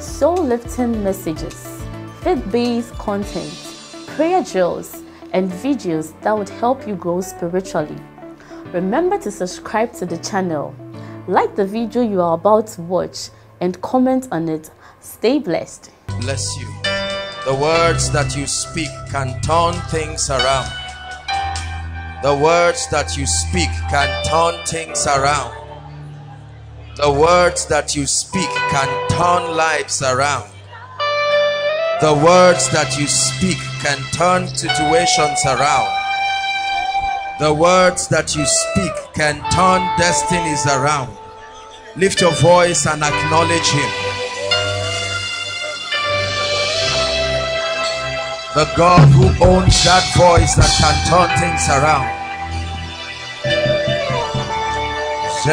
soul-lifting messages, faith-based content, prayer drills, and videos that would help you grow spiritually. Remember to subscribe to the channel, like the video you are about to watch, and comment on it. Stay blessed. Bless you. The words that you speak can turn things around. The words that you speak can turn things around. The words that you speak can turn lives around. The words that you speak can turn situations around. The words that you speak can turn destinies around. Lift your voice and acknowledge him. The God who owns that voice that can turn things around. Go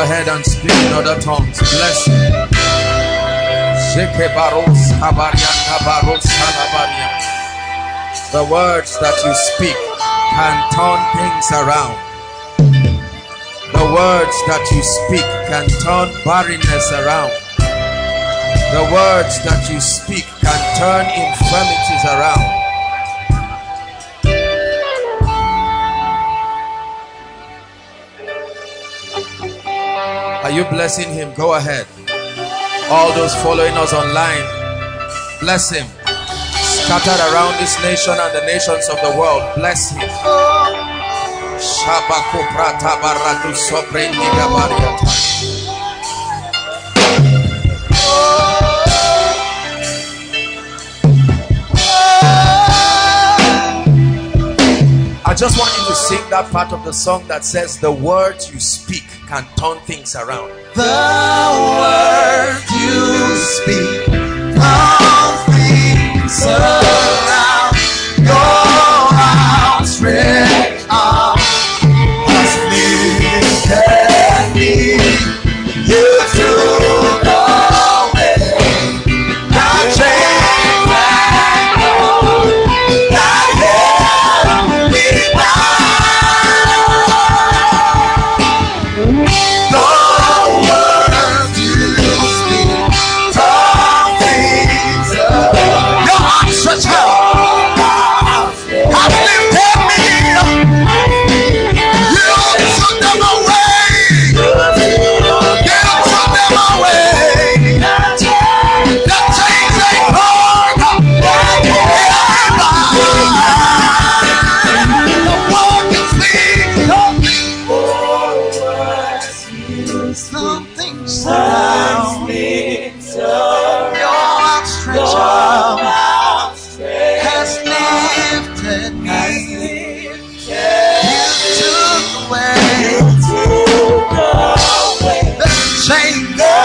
ahead and speak in other tongues. Bless you. The words that you speak can turn things around. The words that you speak can turn barrenness around. The words that you speak can turn infirmities around. Are you blessing him? Go ahead. All those following us online, bless him. Scattered around this nation and the nations of the world, bless him. I just want you to sing that part of the song that says the words you speak can turn things around. The word you speak turns things around. Your outstretched arm has lifted me. You took away that chain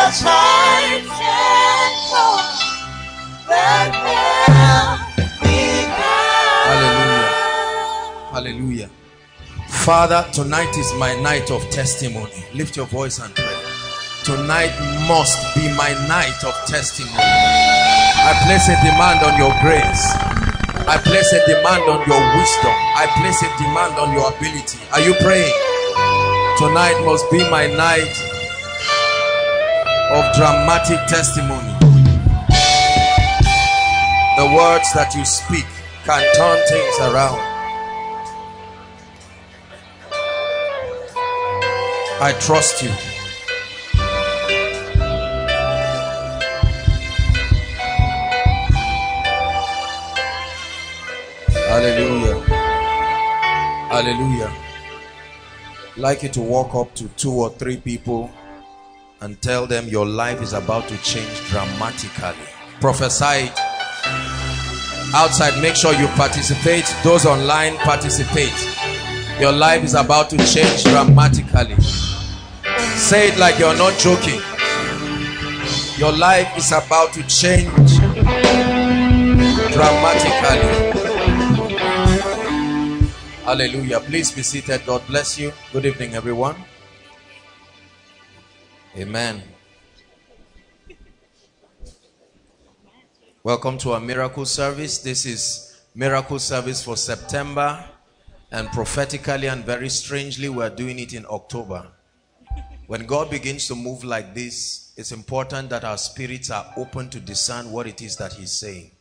that held me down. Father, tonight is my night of testimony. Lift your voice and pray. Tonight must be my night of testimony. I place a demand on your grace. I place a demand on your wisdom. I place a demand on your ability. Are you praying? Tonight must be my night of dramatic testimony. The words that you speak can turn things around. I trust you. Hallelujah. Hallelujah. I'd like you to walk up to 2 or 3 people and tell them your life is about to change dramatically. Prophesy it. Outside, make sure you participate. Those online, participate. Your life is about to change dramatically. Say it like you're not joking. Your life is about to change dramatically. Hallelujah. Please be seated. God bless you. Good evening, everyone. Amen. Welcome to our miracle service. This is miracle service for September, and prophetically and very strangely, we're doing it in October. When God begins to move like this, it's important that our spirits are open to discern what it is that He's saying.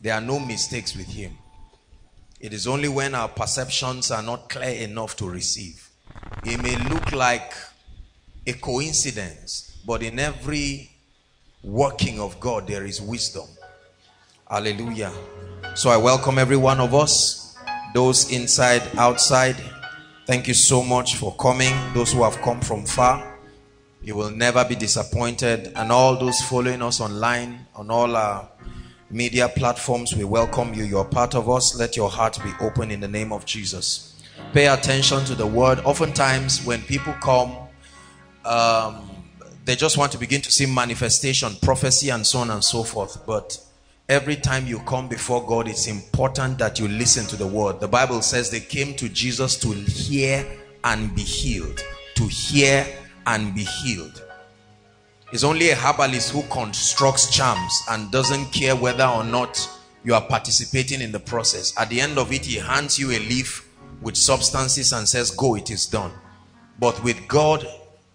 There are no mistakes with Him. It is only when our perceptions are not clear enough to receive. It may look like a coincidence, but in every working of God, there is wisdom. Hallelujah. So I welcome every one of us, those inside, outside. Thank you so much for coming. Those who have come from far, you will never be disappointed. And all those following us online, on all our media platforms, we welcome you. You're part of us. Let your heart be open in the name of Jesus. Pay attention to the word. Oftentimes when people come, they just want to begin to see manifestation, prophecy, and so on and so forth. But every time you come before God, it's important that you listen to the word. The Bible says they came to Jesus to hear and be healed. To hear and be healed. It's only a herbalist who constructs charms and doesn't care whether or not you are participating in the process. At the end of it, he hands you a leaf with substances and says, go, it is done. But with God,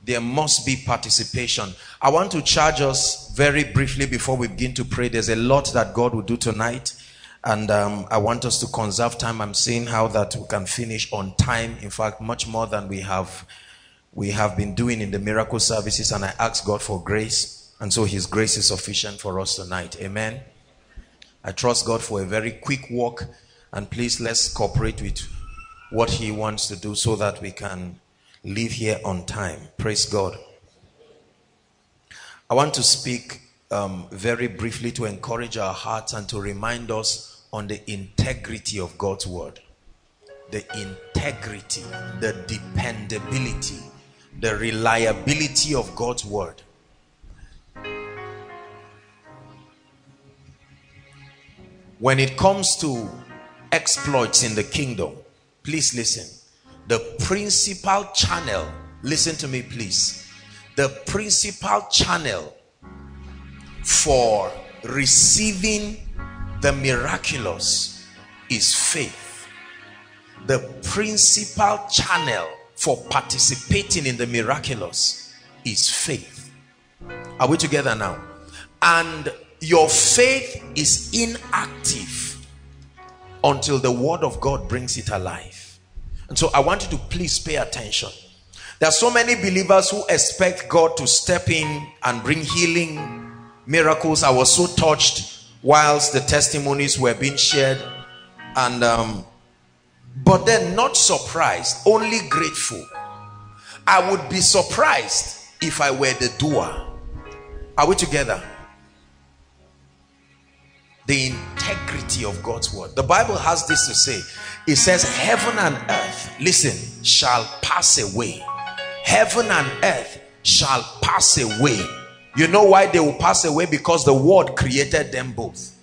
there must be participation. I want to charge us very briefly before we begin to pray. There's a lot that God will do tonight, and I want us to conserve time. I'm seeing how that we can finish on time. In fact, much more than we have been doing in the miracle services, and I ask God for grace, and so His grace is sufficient for us tonight. Amen. I trust God for a very quick walk, and please let's cooperate with what He wants to do so that we can live here on time. Praise God. I want to speak very briefly to encourage our hearts and to remind us on the integrity of God's word. The integrity, the dependability, the reliability of God's word. When it comes to exploits in the kingdom, please listen. The principal channel, listen to me please, the principal channel for receiving the miraculous is faith. The principal channel for participating in the miraculous is faith. Are we together now? And your faith is inactive until the word of God brings it alive. And so I want you to please pay attention. There are so many believers who expect God to step in and bring healing, miracles. I was so touched whilst the testimonies were being shared, and but then not surprised, only grateful. I would be surprised if I were the doer. Are we together? The integrity of God's word. The Bible has this to say. It says, heaven and earth, listen, shall pass away. Heaven and earth shall pass away. You know why they will pass away? Because the word created them both.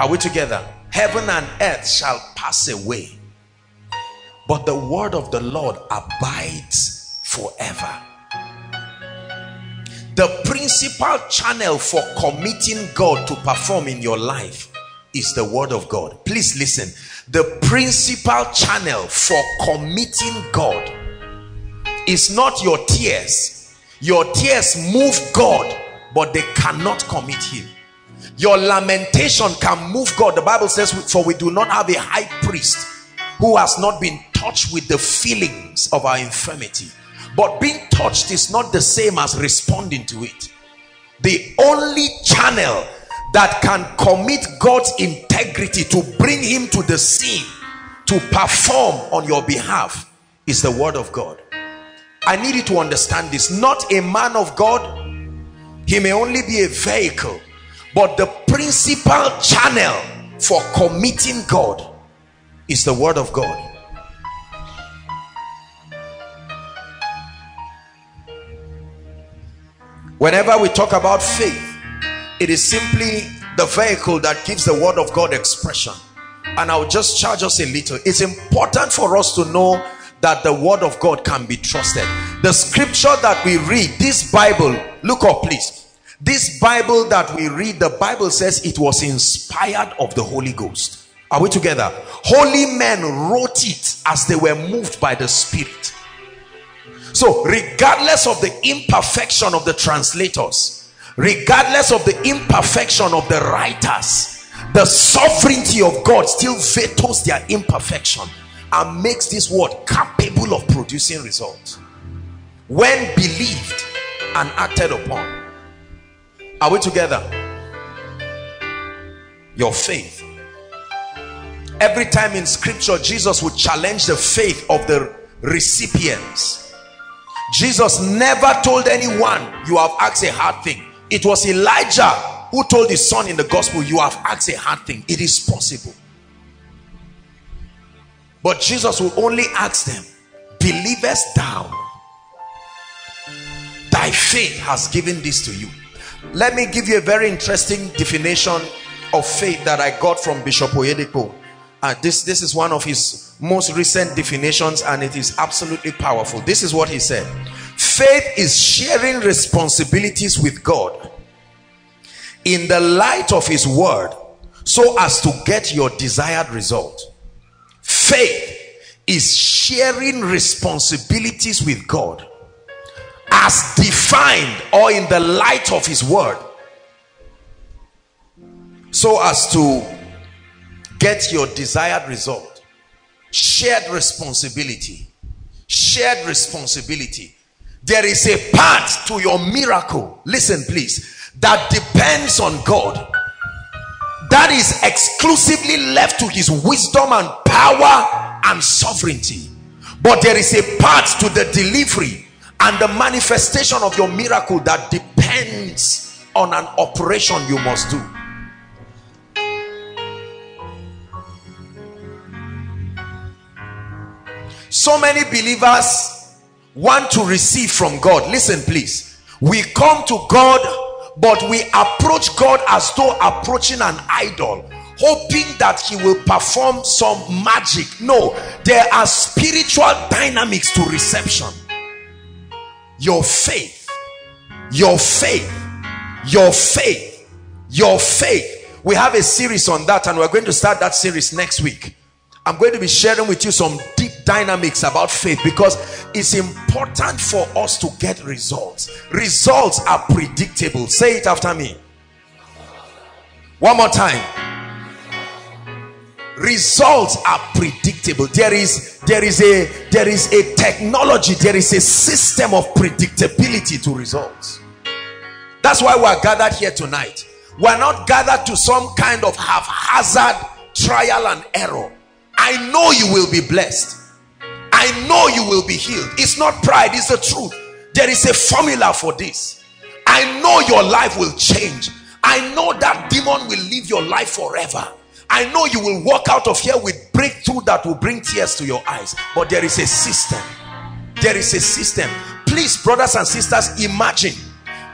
Are we together? Heaven and earth shall pass away, but the word of the Lord abides forever. The principal channel for committing God to perform in your life is the word of God. Please listen. The principal channel for committing God is not your tears. Your tears move God, but they cannot commit Him. Your lamentation can move God. The Bible says, for we do not have a high priest who has not been touched with the feelings of our infirmity. But being touched is not the same as responding to it. The only channel that can commit God's integrity to bring Him to the scene, to perform on your behalf, is the word of God. I need you to understand this. Not a man of God. He may only be a vehicle. But the principal channel for committing God is the word of God. Whenever we talk about faith, it is simply the vehicle that gives the word of God expression. And I'll just charge us a little. It's important for us to know that the word of God can be trusted. The scripture that we read, this Bible, look up please. This Bible that we read, the Bible says it was inspired of the Holy Ghost. Are we together? Holy men wrote it as they were moved by the Spirit. So regardless of the imperfection of the translators, regardless of the imperfection of the writers, the sovereignty of God still vetoes their imperfection and makes this word capable of producing results when believed and acted upon. Are we together? Your faith. Every time in scripture, Jesus would challenge the faith of the recipients. Jesus never told anyone, you have asked a hard thing. It was Elijah who told his son in the gospel, you have asked a hard thing. It is possible. But Jesus will only ask them, believest thou? Thy faith has given this to you. Let me give you a very interesting definition of faith that I got from Bishop Oyedepo. This is one of his most recent definitions, and it is absolutely powerful. This is what he said. Faith is sharing responsibilities with God in the light of his word so as to get your desired result. Faith is sharing responsibilities with God as defined or in the light of his word so as to get your desired result. Shared responsibility. Shared responsibility. There is a part to your miracle, listen please, that depends on God. That is exclusively left to his wisdom and power and sovereignty. But there is a part to the delivery and the manifestation of your miracle that depends on an operation you must do. So many believers want to receive from God. Listen please, we come to God, but we approach God as though approaching an idol, hoping that he will perform some magic. No, there are spiritual dynamics to reception. Your faith, your faith, your faith, your faith. We have a series on that, and we're going to start that series next week. I'm going to be sharing with you some deep dynamics about faith, because it's important for us to get results. Results are predictable. Say it after me. One more time. Results are predictable. There is a technology, there is a system of predictability to results. That's why we are gathered here tonight. We are not gathered to some kind of haphazard trial and error. I know you will be blessed. I know you will be healed. It's not pride, it's the truth. There is a formula for this. I know your life will change. I know that demon will leave your life forever. I know you will walk out of here with breakthrough that will bring tears to your eyes. But there is a system. There is a system. Please, brothers and sisters, imagine.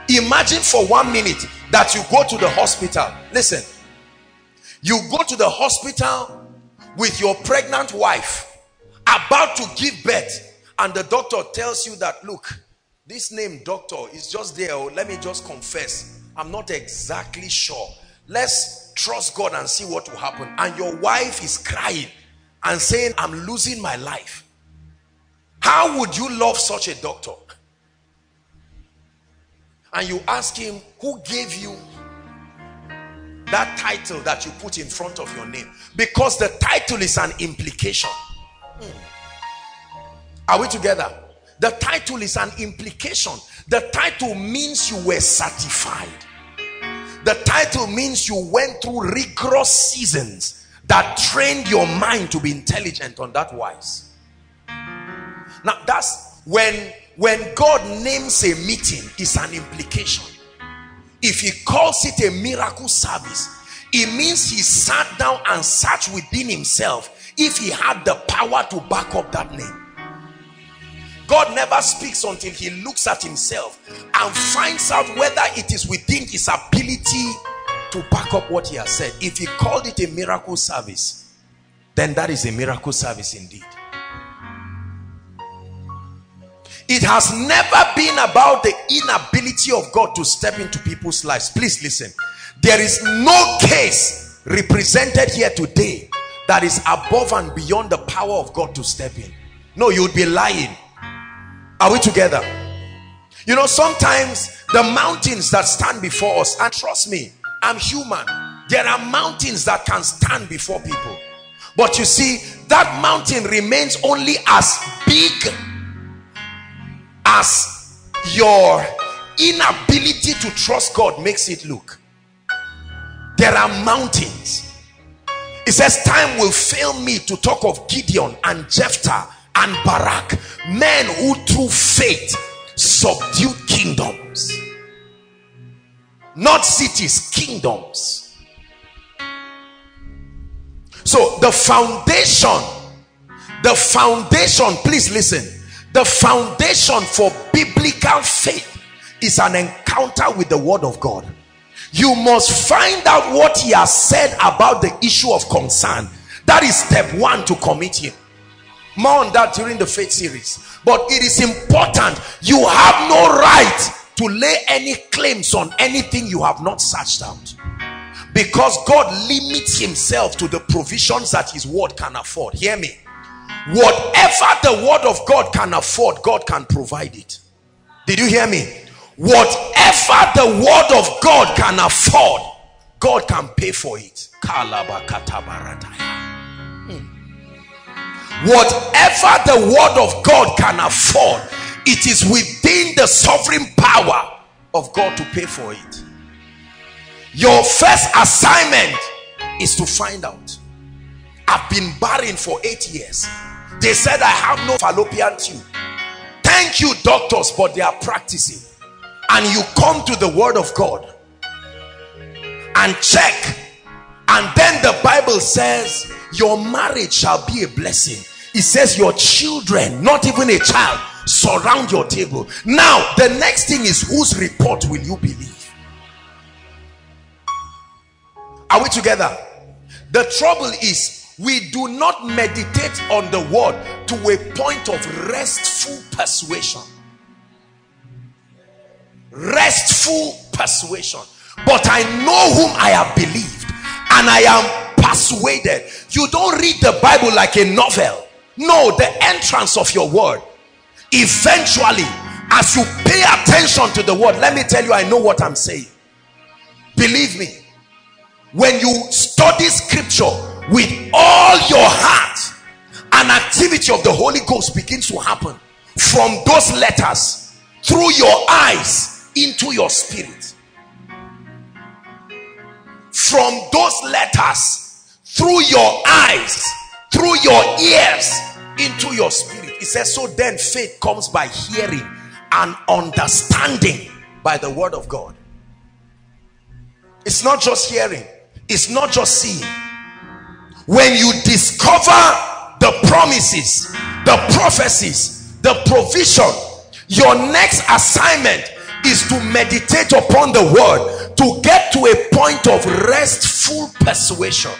Imagine for 1 minute that you go to the hospital. Listen. You go to the hospital with your pregnant wife, about to give birth, and the doctor tells you that, look, this name doctor is just there. Let me just confess, I'm not exactly sure. Let's trust God and see what will happen. And your wife is crying and saying, I'm losing my life. How would you love such a doctor? And you ask him, who gave you that title that you put in front of your name? Because the title is an implication. Are we together? The title is an implication. The title means you were certified. The title means you went through rigorous seasons that trained your mind to be intelligent on that wise. Now that's when God names a meeting, it's an implication. If he calls it a miracle service, it means he sat down and searched within himself if he had the power to back up that name. God never speaks until he looks at himself and finds out whether it is within his ability to back up what he has said. If he called it a miracle service, then that is a miracle service indeed. It has never been about the inability of God to step into people's lives. Please listen. There is no case represented here today that is above and beyond the power of God to step in. No, you would be lying. Are we together? You know, sometimes the mountains that stand before us, and trust me, I'm human, there are mountains that can stand before people. But you see, that mountain remains only as big as your inability to trust God makes it look. There are mountains. It says, time will fail me to talk of Gideon and Jephthah and Barak, men who through faith subdued kingdoms, not cities, kingdoms. So the foundation, please listen, the foundation for biblical faith is an encounter with the word of God. You must find out what he has said about the issue of concern. That is step one, to commit him. More on that during the faith series. But it is important. You have no right to lay any claims on anything you have not searched out, because God limits himself to the provisions that his word can afford. Hear me. Whatever the word of God can afford, God can provide it. Did you hear me? Whatever the word of God can afford, God can pay for it. Whatever the word of God can afford, it is within the sovereign power of God to pay for it. Your first assignment is to find out. I've been barren for 8 years. They said I have no fallopian tube. Thank you, doctors, but they are practicing. And you come to the word of God and check. And then the Bible says your marriage shall be a blessing. It says your children, not even a child, surround your table. Now the next thing is, whose report will you believe? Are we together? The trouble is, we do not meditate on the word to a point of restful persuasion. Restful persuasion. But I know whom I have believed, and I am persuaded. You don't read the Bible like a novel. No, the entrance of your word. Eventually, as you pay attention to the word, let me tell you, I know what I'm saying. Believe me. When you study scripture with all your heart, an activity of the Holy Ghost begins to happen from those letters through your eyes into your spirit. From those letters through your eyes, through your ears, into your spirit. It says, so then faith comes by hearing, and understanding by the word of God. It's not just hearing. It's not just seeing. When you discover the promises, the prophecies, the provision, your next assignment is to meditate upon the word to get to a point of restful persuasion.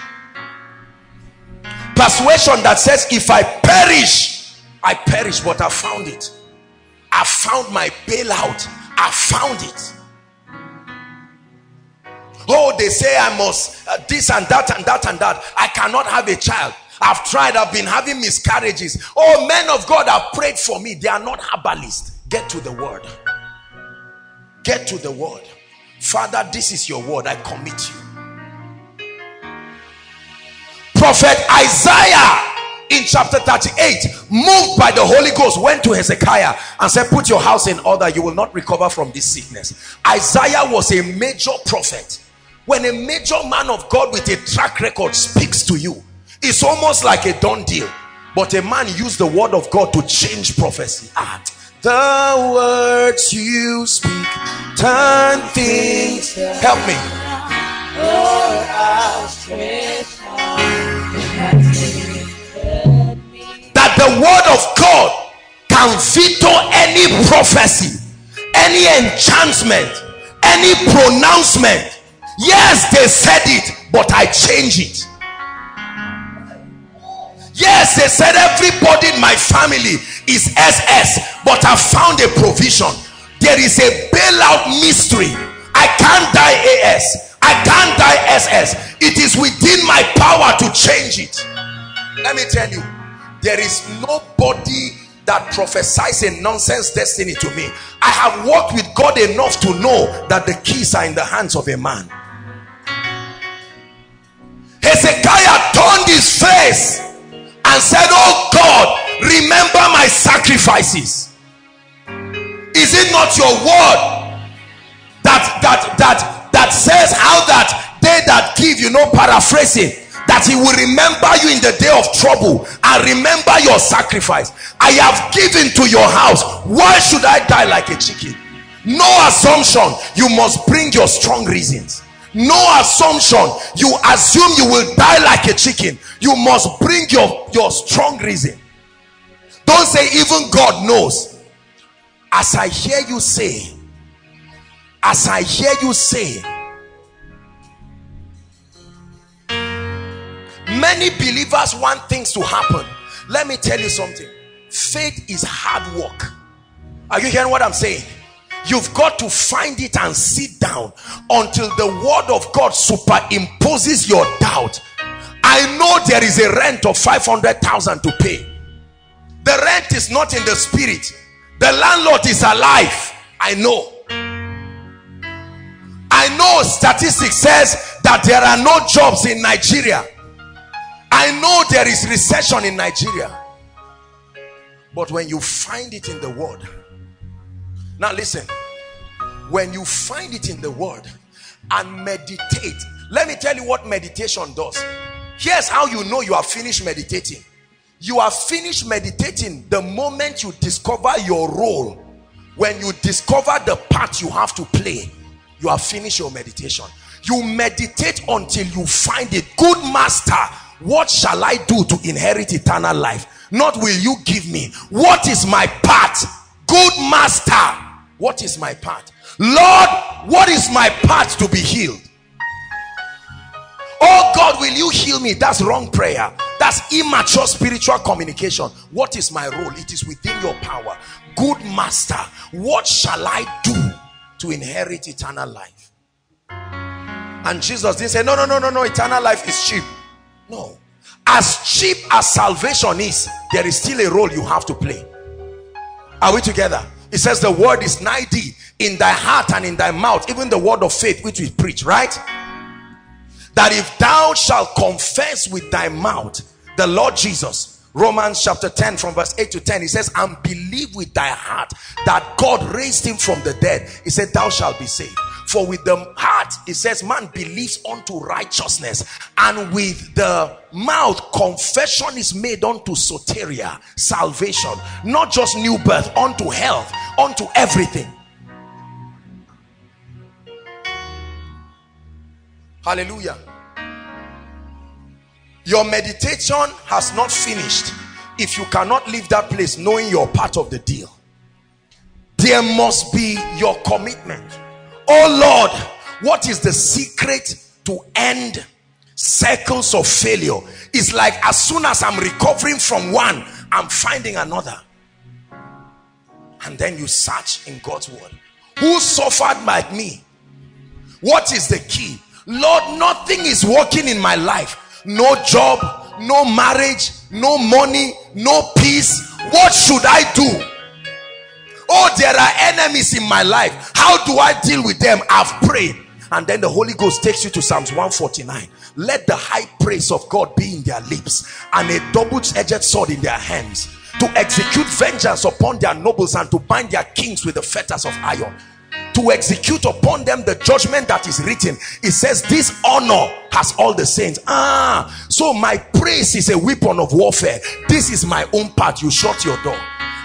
Persuasion that says, if I perish, but I found it. I found my bailout. I found it. Oh, they say I must this and that and that and that. I cannot have a child. I've tried. I've been having miscarriages. Oh, men of God have prayed for me. They are not herbalists. Get to the word. Get to the word. Father, this is your word. I commit you. Prophet Isaiah in chapter 38, moved by the Holy Ghost, went to Hezekiah and said, put your house in order. You will not recover from this sickness. Isaiah was a major prophet. When a major man of God with a track record speaks to you, it's almost like a done deal. But a man used the word of God to change prophecy. The words you speak turn things. Help me. That the word of God can can veto any prophecy, any enchantment, any pronouncement. Yes, they said it, but I change it. Yes, they said everybody in my family is SS, but I found a provision. There is a bailout mystery. I can't die AS, I can't die SS. It is within my power to change it. Let me tell you, there is nobody that prophesies a nonsense destiny to me. I have walked with God enough to know that the keys are in the hands of a man. Hezekiah turned his face and said, "Oh God, remember my sacrifices. Is it not your word that says how that they that give," you know, paraphrasing, "that he will remember you in the day of trouble and remember your sacrifice. I have given to your house. Why should I die like a chicken?" No assumption. You must bring your strong reasons. No assumption. You assume you will die like a chicken. You must bring your strong reason. Don't say even God knows. As I hear you say, as I hear you say, many believers want things to happen. Let me tell you something. Faith is hard work. Are you hearing what I'm saying? You've got to find it and sit down until the word of God superimposes your doubt. I know there is a rent of 500,000 to pay. The rent is not in the spirit. The landlord is alive. I know. I know statistics says that there are no jobs in Nigeria. I know there is recession in Nigeria. But when you find it in the word, now listen, when you find it in the word and meditate, let me tell you what meditation does. Here's how you know you are finished meditating. You are finished meditating the moment you discover your role. When you discover the part you have to play, you are finished your meditation. You meditate until you find it. Good master, what shall I do to inherit eternal life? Not will you give me. What is my part? Good master, what is my part? Lord, what is my part to be healed? Oh God, will you heal me? That's wrong prayer. That's immature spiritual communication. What is my role? It is within your power. Good master, what shall I do to inherit eternal life? And Jesus didn't say, no, eternal life is cheap. No. As cheap as salvation is, there is still a role you have to play. Are we together? It says the word is nigh thee, in thy heart and in thy mouth, even the word of faith which we preach, right? That if thou shalt confess with thy mouth the Lord Jesus, Romans chapter 10 from verse 8 to 10, he says, and believe with thy heart that God raised him from the dead, he said, thou shalt be saved. For with the heart, it says, man believes unto righteousness, and with the mouth confession is made unto soteria, salvation, not just new birth, unto health, unto everything. Hallelujah. Your meditation has not finished if you cannot leave that place knowing you're part of the deal. There must be your commitment. Oh Lord, what is the secret to end cycles of failure? It's like as soon as I'm recovering from one, I'm finding another. And then you search in God's word. Who suffered like me? What is the key? Lord, nothing is working in my life. No job, no marriage, no money, no peace. What should I do? Oh, there are enemies in my life. How do I deal with them? I've prayed. And then the Holy Ghost takes you to Psalms 149. Let the high praise of God be in their lips and a double-edged sword in their hands, to execute vengeance upon their nobles and to bind their kings with the fetters of iron, to execute upon them the judgment that is written. It says this honor has all the saints. So my praise is a weapon of warfare. This is my own part. You shut your door.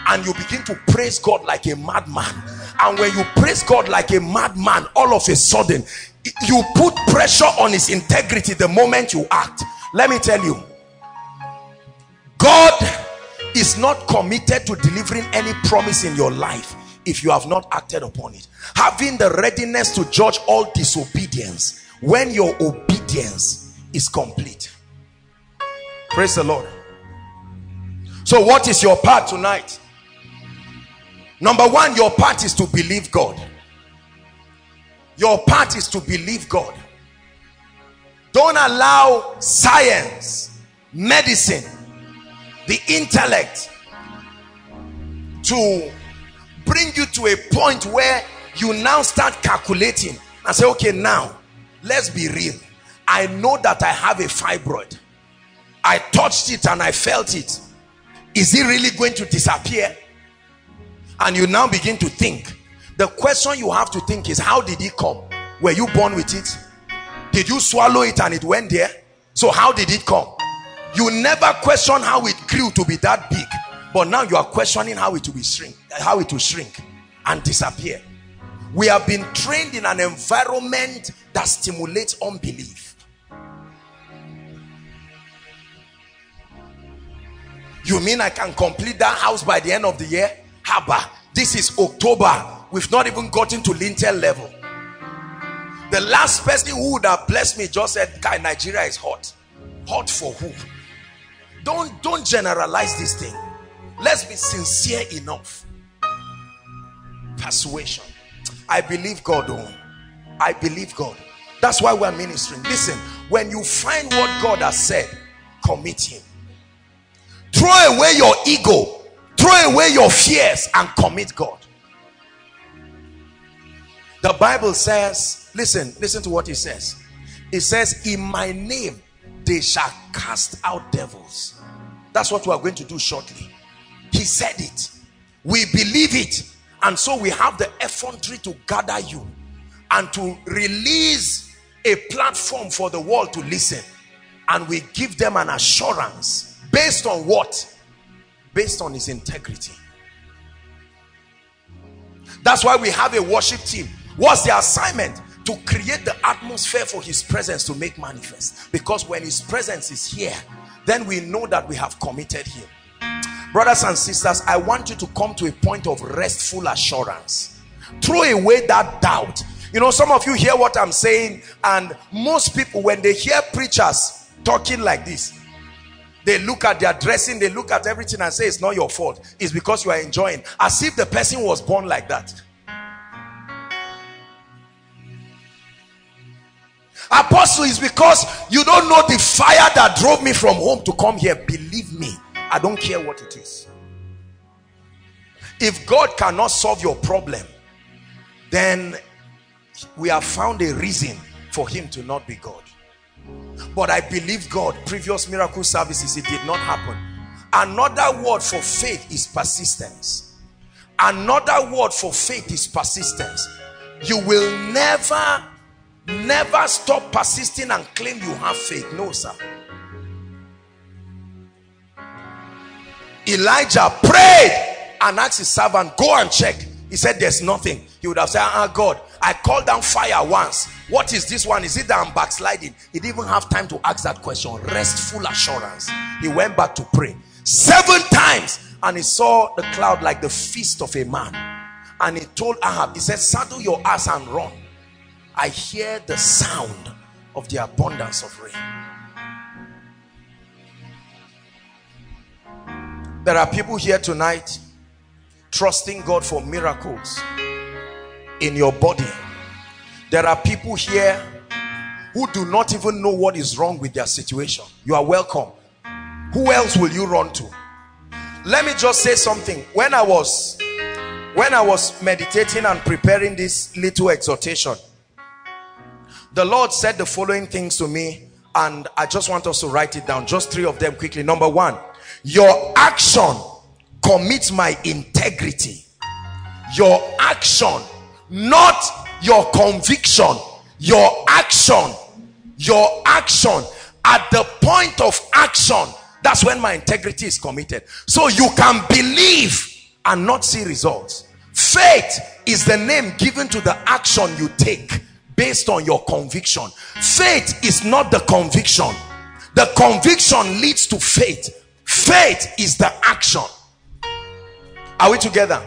And you begin to praise God like a madman. And when you praise God like a madman, all of a sudden, you put pressure on his integrity the moment you act. Let me tell you, God is not committed to delivering any promise in your life if you have not acted upon it. Having the readiness to judge all disobedience when your obedience is complete. Praise the Lord. So what is your part tonight? Number one, your part is to believe God. Your part is to believe God. Don't allow science, medicine, the intellect to bring you to a point where you now start calculating and say, okay, now let's be real. I know that I have a fibroid. I touched it and I felt it. Is it really going to disappear? And you now begin to think. The question you have to think is, how did it come? Were you born with it? Did you swallow it and it went there? So how did it come? You never question how it grew to be that big, but now you are questioning how it will be shrink, how it will shrink and disappear. We have been trained in an environment that stimulates unbelief. You mean I can complete that house by the end of the year? Haba, this is October. We've not even gotten to lintel level. The last person who would have blessed me just said, guy, Nigeria is hot. Hot for who? Don't generalize this thing. Let's be sincere enough. Persuasion. I believe God. Oh, I believe God. That's why we're ministering. Listen, when you find what God has said, commit him. Throw away your ego. Throw away your fears and commit God. The Bible says, listen to what it says. It says, in my name, they shall cast out devils. That's what we are going to do shortly. He said it. We believe it. And so we have the effrontery to gather you and to release a platform for the world to listen. And we give them an assurance based on what? Based on his integrity. That's why we have a worship team. What's the assignment? To create the atmosphere for his presence to make manifest. Because when his presence is here, then we know that we have committed him. Brothers and sisters, I want you to come to a point of restful assurance. Throw away that doubt. You know, some of you hear what I'm saying, and most people, when they hear preachers talking like this, they look at their dressing, they look at everything and say, it's not your fault. It's because you are enjoying. As if the person was born like that. Apostle, is because you don't know the fire that drove me from home to come here. Believe me, I don't care what it is. If God cannot solve your problem, then we have found a reason for him to not be God. But I believe God. Previous miracle services, it did not happen. Another word for faith is persistence. Another word for faith is persistence. You will never stop persisting and claim you have faith. No, sir. Elijah prayed and asked his servant, go and check. He said, there's nothing. He would have said, ah, God, I called down fire once. What is this one? Is it that I'm backsliding? He didn't even have time to ask that question. Restful assurance. He went back to pray 7 times, and he saw the cloud like the fist of a man. And he told Ahab, he said, saddle your ass and run. I hear the sound of the abundance of rain. There are people here tonight trusting God for miracles in your body. There are people here who do not even know what is wrong with their situation. You are welcome. Who else will you run to? Let me just say something. When I was meditating and preparing this little exhortation, the Lord said the following things to me, and I just want us to write it down. Just 3 of them quickly. Number 1, your action commits my integrity. Your action, not your conviction. Your action. Your action. At the point of action, that's when my integrity is committed. So you can believe and not see results. Faith is the name given to the action you take based on your conviction. Faith is not the conviction. The conviction leads to faith. Faith is the action. Are we together?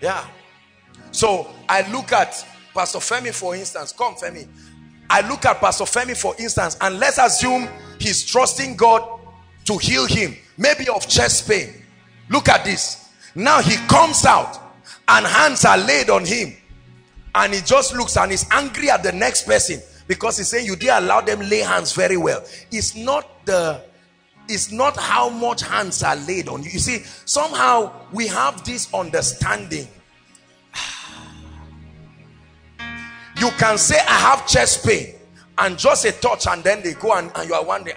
Yeah. So I look at Pastor Femi, for instance. Come, Femi. I look at Pastor Femi, for instance, and let's assume he's trusting God to heal him, maybe of chest pain. Look at this. Now he comes out and hands are laid on him, and he just looks and he's angry at the next person because he's saying you didn't allow them lay hands very well. It's not how much hands are laid on you. You see, somehow we have this understanding. You can say I have chest pain and just a touch, and then they go and you are wondering,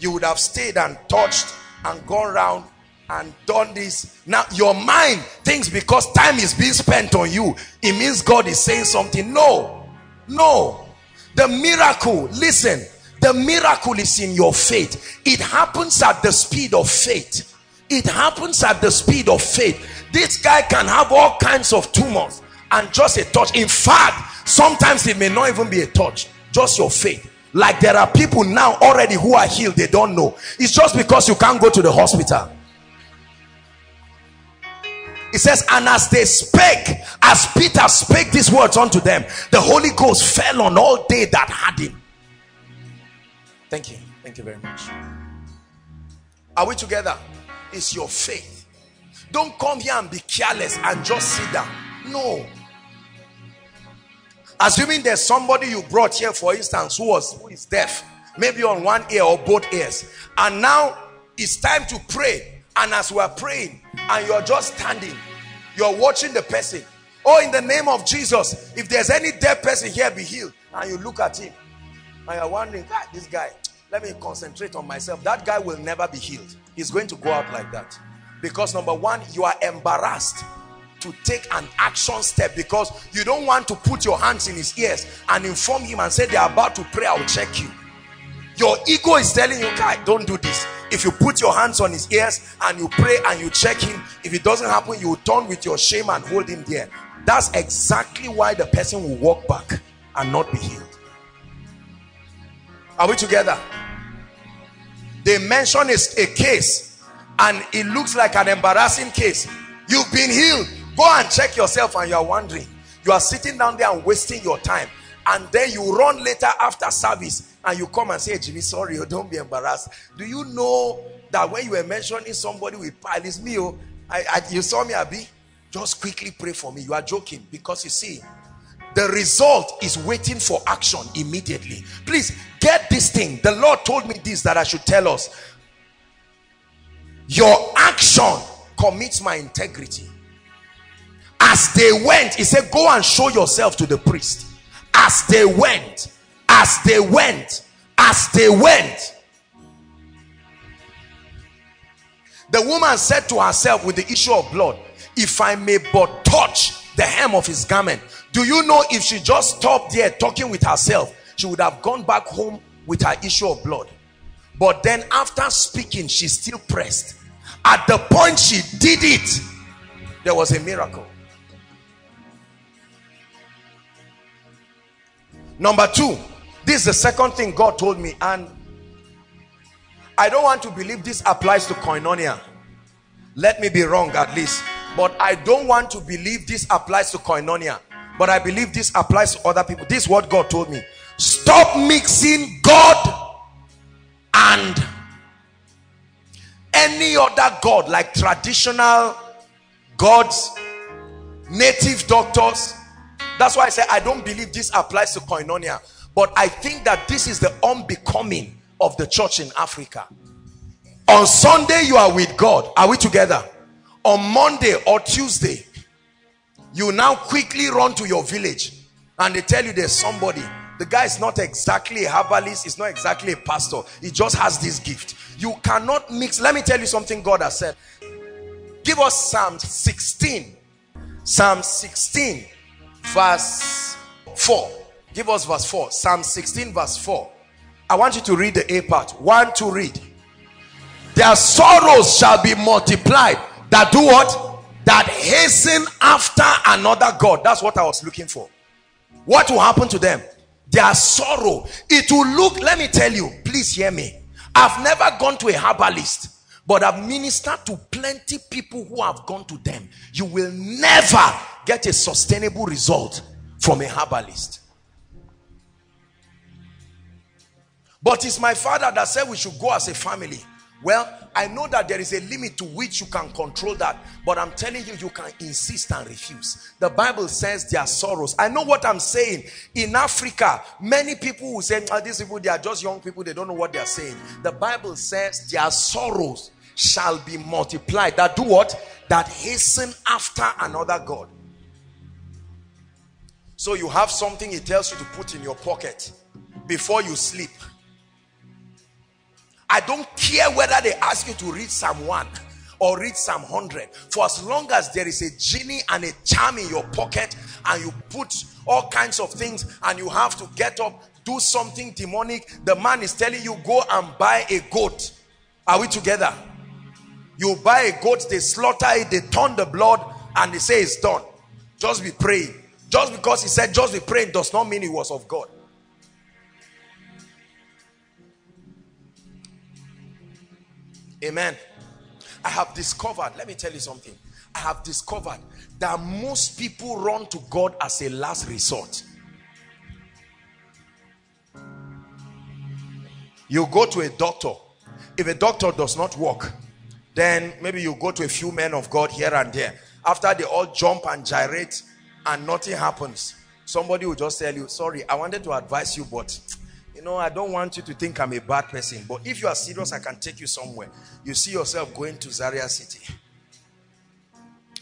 you would have stayed and touched and gone around and done this. Now your mind thinks because time is being spent on you, it means God is saying something. No, the miracle, listen, the miracle is in your faith. It happens at the speed of faith. It happens at the speed of faith. This guy can have all kinds of tumors and just a touch. In fact, sometimes it may not even be a touch, just your faith. Like there are people now already who are healed, they don't know. It's just because you can't go to the hospital. It says, and as they spake, as Peter spake these words unto them, the Holy Ghost fell on all they that had him. Thank you. Thank you very much. Are we together? It's your faith. Don't come here and be careless and just sit down. No. Assuming there's somebody you brought here, for instance, who is deaf, maybe on one ear or both ears, and now it's time to pray. And as we are praying, and you're just standing, you're watching the person. Oh, in the name of Jesus, if there's any deaf person here, be healed. And you look at him, and you're wondering, God, this guy, let me concentrate on myself. That guy will never be healed. He's going to go out like that. Because number one, you are embarrassed to take an action step because you don't want to put your hands in his ears and inform him and say, they're about to pray, I'll check you. Your ego is telling you, God, don't do this. If you put your hands on his ears and you pray and you check him, if it doesn't happen, you will turn with your shame and hold him there. That's exactly why the person will walk back and not be healed. Are we together? They mention a case and it looks like an embarrassing case. You've been healed. Go and check yourself and you are wondering. You are sitting down there and wasting your time. And then you run later after service and you come and say, Jimmy, sorry, don't be embarrassed. Do you know that when you were mentioning somebody with pile, it's me, oh, you saw me, Abi? Just quickly pray for me. You are joking, because you see, the result is waiting for action immediately. Please get this thing. The Lord told me this, that I should tell us. Your action commits my integrity. As they went, he said, go and show yourself to the priest. As they went, as they went, as they went. The woman said to herself with the issue of blood, if I may but touch the hem of his garment. Do you know if she just stopped there talking with herself, she would have gone back home with her issue of blood. But then after speaking, she still pressed. At the point she did it, there was a miracle. Number two, this is the second thing God told me, and I don't want to believe this applies to Koinonia. Let me be wrong at least, but I don't want to believe this applies to Koinonia, but I believe this applies to other people. This is what God told me. Stop mixing God and any other God, like traditional gods, native doctors. That's why I say I don't believe this applies to Koinonia. But I think that this is the unbecoming of the church in Africa. On Sunday, you are with God. Are we together? On Monday or Tuesday, you now quickly run to your village. And they tell you there's somebody. The guy is not exactly a herbalist. He's not exactly a pastor. He just has this gift. You cannot mix. Let me tell you something God has said. Give us Psalm 16. Psalm 16. Verse 4. Give us verse 4. Psalm 16 verse 4. I want you to read the A part. 1, 2, read. Their sorrows shall be multiplied that do what? That hasten after another God. That's what I was looking for. What will happen to them? Their sorrow. It will look, let me tell you, please hear me. I've never gone to a herbalist but have ministered to plenty people who have gone to them. You will never get a sustainable result from a herbalist. But it's my father that said we should go as a family. Well, I know that there is a limit to which you can control that, but I'm telling you, you can insist and refuse. The Bible says there are sorrows. I know what I'm saying. In Africa, many people will say, oh, these people, they are just young people, they don't know what they are saying. The Bible says their sorrows shall be multiplied. That do what? That hasten after another God. So you have something it tells you to put in your pocket before you sleep. I don't care whether they ask you to read Psalm 1 or read Psalm 100. For as long as there is a genie and a charm in your pocket and you put all kinds of things and you have to get up, do something demonic, the man is telling you, go and buy a goat. Are we together? You buy a goat, they slaughter it, they turn the blood and they say it's done. Just be praying. Just because he said just be praying does not mean it was of God. Amen. I have discovered, let me tell you something. I have discovered that most people run to God as a last resort. You go to a doctor. If a doctor does not work, then maybe you go to a few men of God here and there. After they all jump and gyrate and nothing happens, somebody will just tell you, sorry, I wanted to advise you, but you know, I don't want you to think I'm a bad person, but if you are serious, I can take you somewhere. You see yourself going to Zaria City.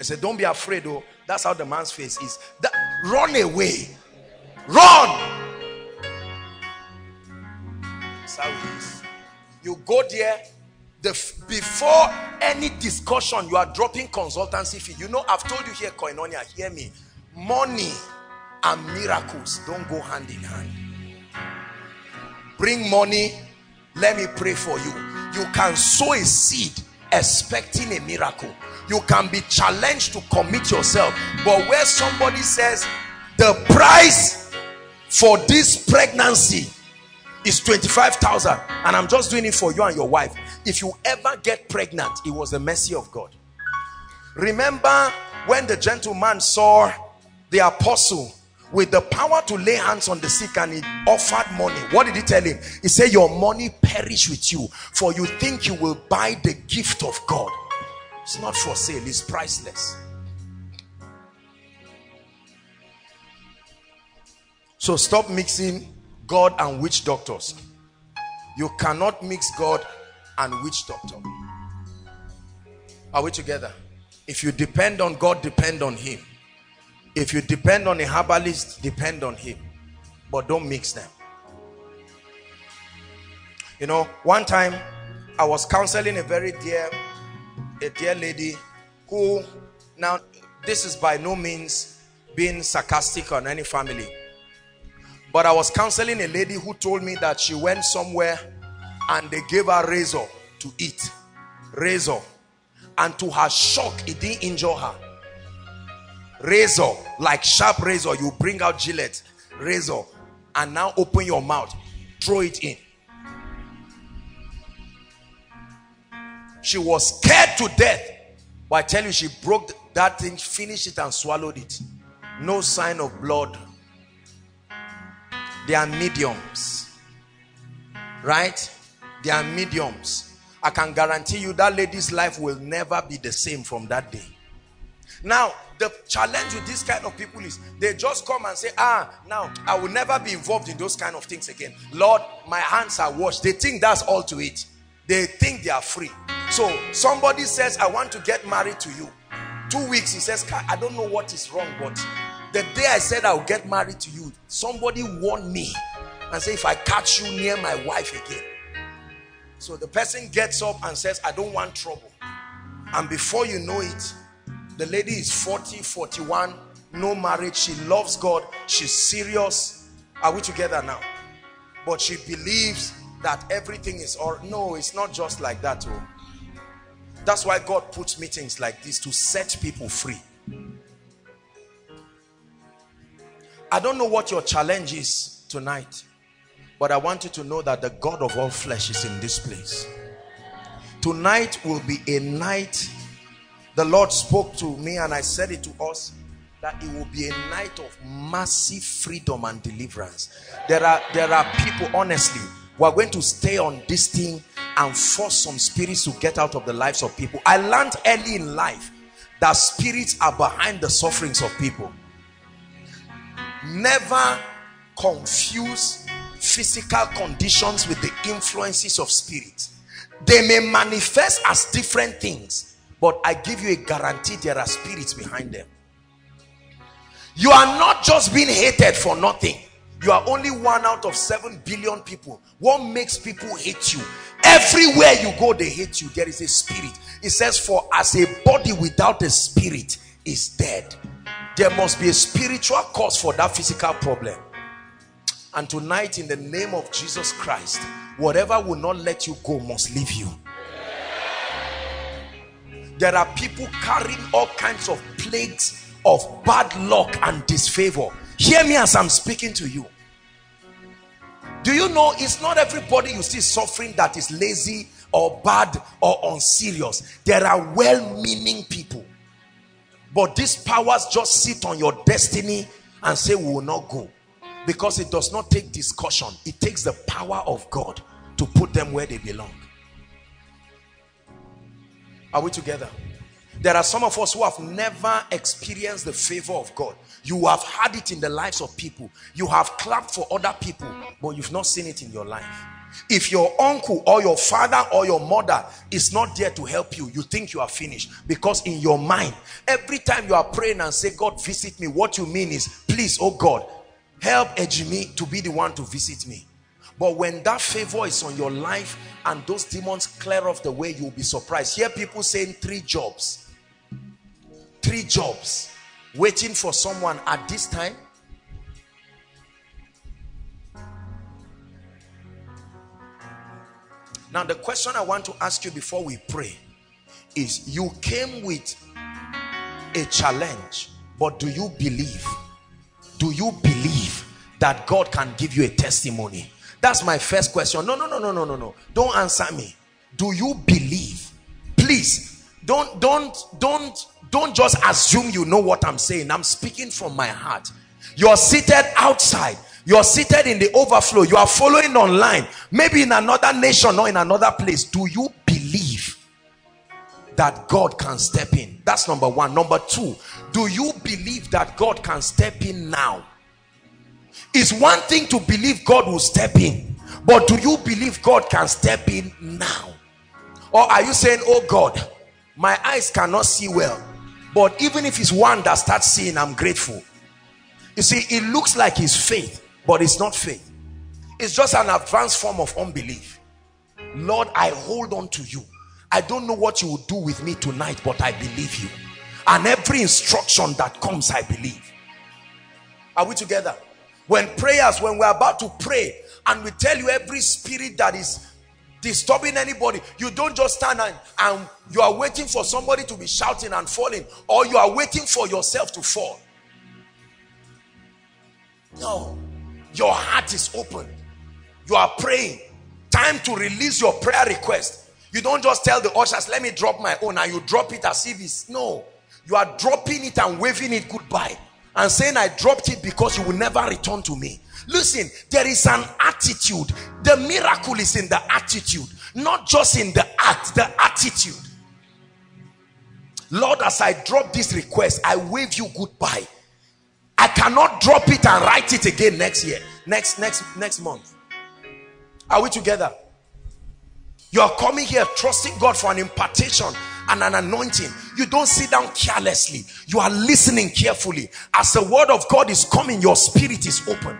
I said, don't be afraid, though. That's how the man's face is. That, run away. Run! That's how it is. You go there, before any discussion, you are dropping consultancy fee. You know, I've told you here, Koinonia, hear me. Money and miracles don't go hand in hand. Bring money, let me pray for you. You can sow a seed expecting a miracle. You can be challenged to commit yourself. But where somebody says, the price for this pregnancy is 25,000 and I'm just doing it for you and your wife. If you ever get pregnant, it was the mercy of God. Remember when the gentleman saw the apostle with the power to lay hands on the sick and he offered money. What did he tell him? He said, your money perish with you, for you think you will buy the gift of God. It's not for sale, it's priceless. So stop mixing God and witch doctors. You cannot mix God and witch doctor. Are we together? If you depend on God, depend on him. If you depend on a herbalist, depend on him. But don't mix them. You know, one time I was counseling a very dear lady who, now this is by no means being sarcastic on any family, but I was counseling a lady who told me that she went somewhere and they gave her razor to eat. Razor. And to her shock, it didn't injure her. Razor, like sharp razor, you bring out Gillette razor and now open your mouth, throw it in. She was scared to death, but I tell you, she broke that thing, finished it and swallowed it. No sign of blood. They are mediums, right? They are mediums. I can guarantee you that lady's life will never be the same from that day. Now, the challenge with this kind of people is they just come and say, now I will never be involved in those kind of things again. Lord, my hands are washed. They think that's all to it. They think they are free. So somebody says, I want to get married to you. 2 weeks, he says, I don't know what is wrong, but the day I said I'll get married to you, somebody warned me and said, if I catch you near my wife again. So the person gets up and says, I don't want trouble. And before you know it, the lady is 40, 41, no marriage. She loves God. She's serious. Are we together now? But she believes that everything is all. No, it's not just like that. Oh. That's why God puts meetings like this, to set people free. I don't know what your challenge is tonight, but I want you to know that the God of all flesh is in this place. Tonight will be a night. The Lord spoke to me and I said it to us, that it will be a night of massive freedom and deliverance. There are people, honestly, who are going to stay on this thing and force some spirits to get out of the lives of people. I learned early in life that spirits are behind the sufferings of people. Never confuse physical conditions with the influences of spirit. They may manifest as different things, but I give you a guarantee, there are spirits behind them. You are not just being hated for nothing. You are only 1 out of 7 billion people. What makes people hate you? Everywhere you go, they hate you. There is a spirit. It says, for as a body without a spirit is dead. There must be a spiritual cause for that physical problem. And tonight, in the name of Jesus Christ, whatever will not let you go must leave you. There are people carrying all kinds of plagues, of bad luck and disfavor. Hear me as I'm speaking to you. Do you know it's not everybody you see suffering that is lazy or bad or unserious? There are well-meaning people, but these powers just sit on your destiny and say, we will not go, because it does not take discussion. It takes the power of God to put them where they belong. Are we together? There are some of us who have never experienced the favor of God. You have had it in the lives of people. You have clapped for other people, but you've not seen it in your life. If your uncle or your father or your mother is not there to help you, you think you are finished, because in your mind, every time you are praying and say, God, visit me, what you mean is, please, oh God, help Ejimi to be the one to visit me. But when that favor is on your life and those demons clear off the way, you'll be surprised. Hear people saying 3 jobs. 3 jobs, waiting for someone at this time. Now, the question I want to ask you before we pray is, you came with a challenge, but do you believe? Do you believe that God can give you a testimony? That's my first question. No. Don't answer me. Do you believe? Please, don't just assume you know what I'm saying. I'm speaking from my heart. You're seated outside. You're seated in the overflow. You are following online. Maybe in another nation or in another place. Do you believe that God can step in? That's number one. Number two, do you believe that God can step in now? It's one thing to believe God will step in, but do you believe God can step in now? Or are you saying, oh God, my eyes cannot see well, but even if it's one that starts seeing, I'm grateful. You see, it looks like it's faith, but it's not faith. It's just an advanced form of unbelief. Lord, I hold on to you. I don't know what you will do with me tonight, but I believe you. And every instruction that comes, I believe. Are we together? When we're about to pray and we tell you every spirit that is disturbing anybody, you don't just stand and you are waiting for somebody to be shouting and falling, or you are waiting for yourself to fall. No, your heart is open. You are praying. Time to release your prayer request. You don't just tell the ushers, let me drop my own, and you drop it as if it's no. You are dropping it and waving it goodbye and saying, I dropped it because you will never return to me. Listen, there is an attitude. The miracle is in the attitude, not just in the act, the attitude. Lord, as I drop this request, I wave you goodbye. I cannot drop it and write it again next year, next month. Are we together? You are coming here trusting God for an impartation and an anointing. You don't sit down carelessly. You are listening carefully. As the word of God is coming, your spirit is open.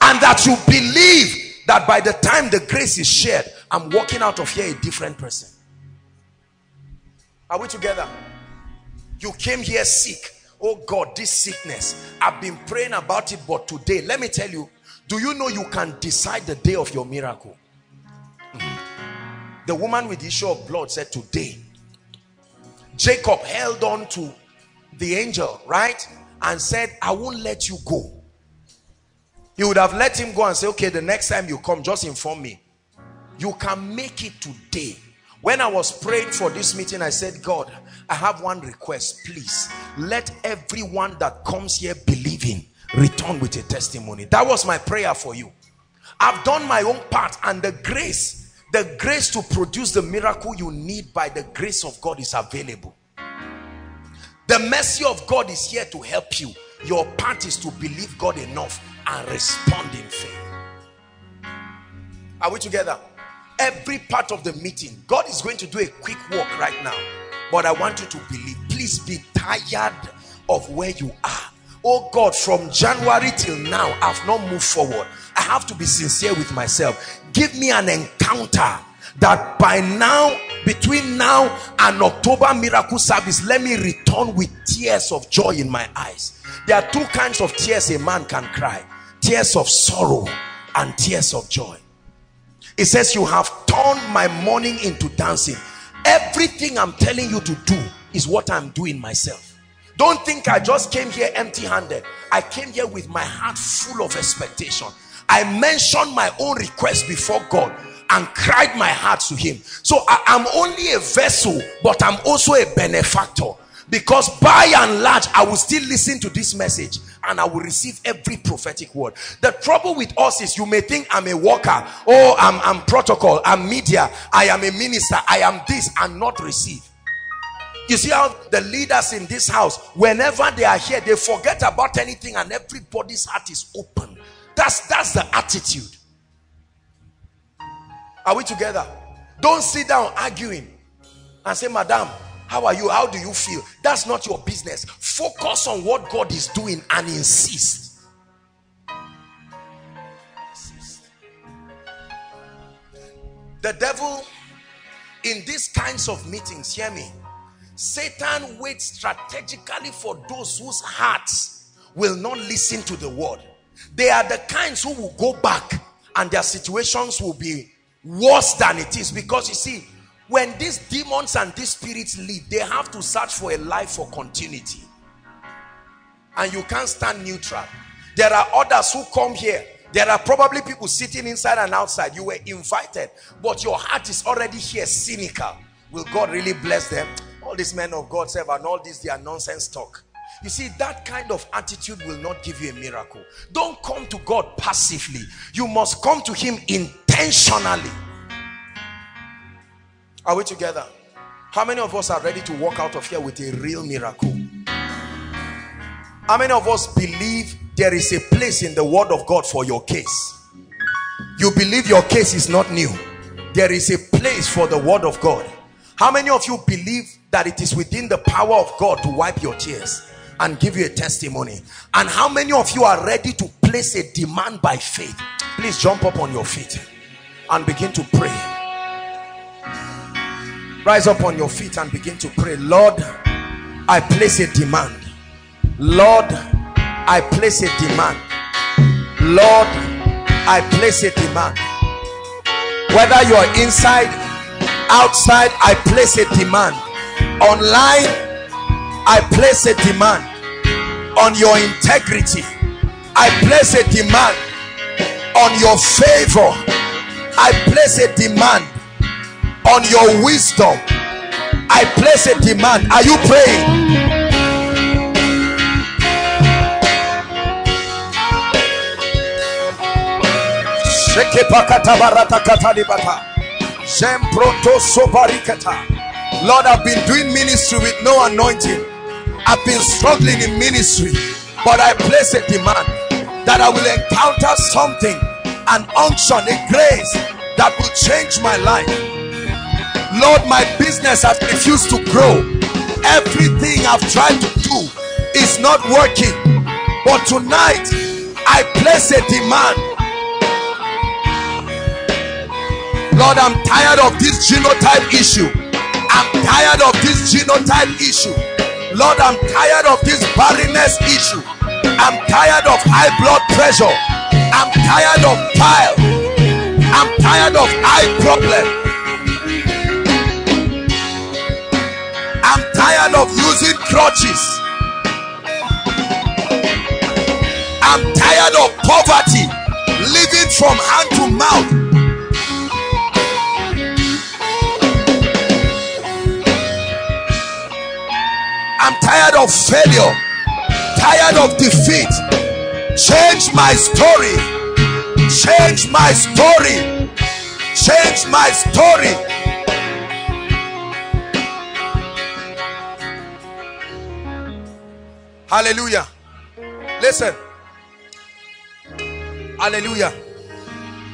And that you believe that by the time the grace is shared, I'm walking out of here a different person. Are we together? You came here sick. Oh God, this sickness, I've been praying about it, but today, let me tell you, do you know you can decide the day of your miracle? The woman with the issue of blood said, today. Jacob held on to the angel, right? And said, I won't let you go. You would have let him go and say, okay, the next time you come, just inform me. You can make it today. When I was praying for this meeting, I said, God, I have one request. Please, let everyone that comes here believing return with a testimony. That was my prayer for you. I've done my own part, and the grace to produce the miracle you need by the grace of God is available. The mercy of God is here to help you. Your part is to believe God enough and respond in faith. Are we together? Every part of the meeting, God is going to do a quick work right now, but I want you to believe. Please be tired of where you are. Oh God, from January till now, I've not moved forward. I have to be sincere with myself. Give me an encounter that by now, between now and October miracle service, let me return with tears of joy in my eyes. There are two kinds of tears a man can cry: tears of sorrow and tears of joy. It says, you have turned my mourning into dancing. Everything I'm telling you to do is what I'm doing myself. Don't think I just came here empty-handed. I came here with my heart full of expectation. I mentioned my own request before God and cried my heart to him. So I'm only a vessel, but I'm also a benefactor, because by and large I will still listen to this message and I will receive every prophetic word. The trouble with us is you may think I'm a worker. Oh, I'm protocol, I'm media, I am a minister, I am this, and not receive. You see how the leaders in this house, whenever they are here, they forget about anything and everybody's heart is open. That's the attitude. Are we together? Don't sit down arguing and say, madam, how are you? How do you feel? That's not your business. Focus on what God is doing and insist. The devil, in these kinds of meetings, hear me, Satan waits strategically for those whose hearts will not listen to the word. They are the kinds who will go back and their situations will be worse than it is. Because you see, when these demons and these spirits leave, they have to search for a life for continuity. And you can't stand neutral. There are others who come here. There are probably people sitting inside and outside. You were invited, but your heart is already here, cynical. Will God really bless them? All these men of God serve and all this, they are nonsense talk. You see, that kind of attitude will not give you a miracle. Don't come to God passively. You must come to him intentionally. Are we together? How many of us are ready to walk out of here with a real miracle? How many of us believe there is a place in the word of God for your case? You believe your case is not new. There is a place for the word of God. How many of you believe that it is within the power of God to wipe your tears and give you a testimony? And how many of you are ready to place a demand by faith? Please jump up on your feet and begin to pray. Rise up on your feet and begin to pray. Lord, I place a demand. Lord, I place a demand. Lord, I place a demand. Whether you are inside, outside, I place a demand. Online, I place a demand. On your integrity, I place a demand. On your favor, I place a demand. On your wisdom, I place a demand. Are you praying? Lord, I've been doing ministry with no anointing. I've been struggling in ministry, but I place a demand that I will encounter something, an unction, a grace that will change my life. Lord, my business has refused to grow. Everything I've tried to do is not working. But tonight, I place a demand. Lord, I'm tired of this genotype issue. I'm tired of this genotype issue. Lord, I'm tired of this barrenness issue. I'm tired of high blood pressure. I'm tired of bile. I'm tired of eye problems. I'm tired of using crutches. I'm tired of poverty, living from hand to mouth. tired of failure, tired of defeat. Change my story. Change my story. Change my story. Hallelujah. Listen. Hallelujah.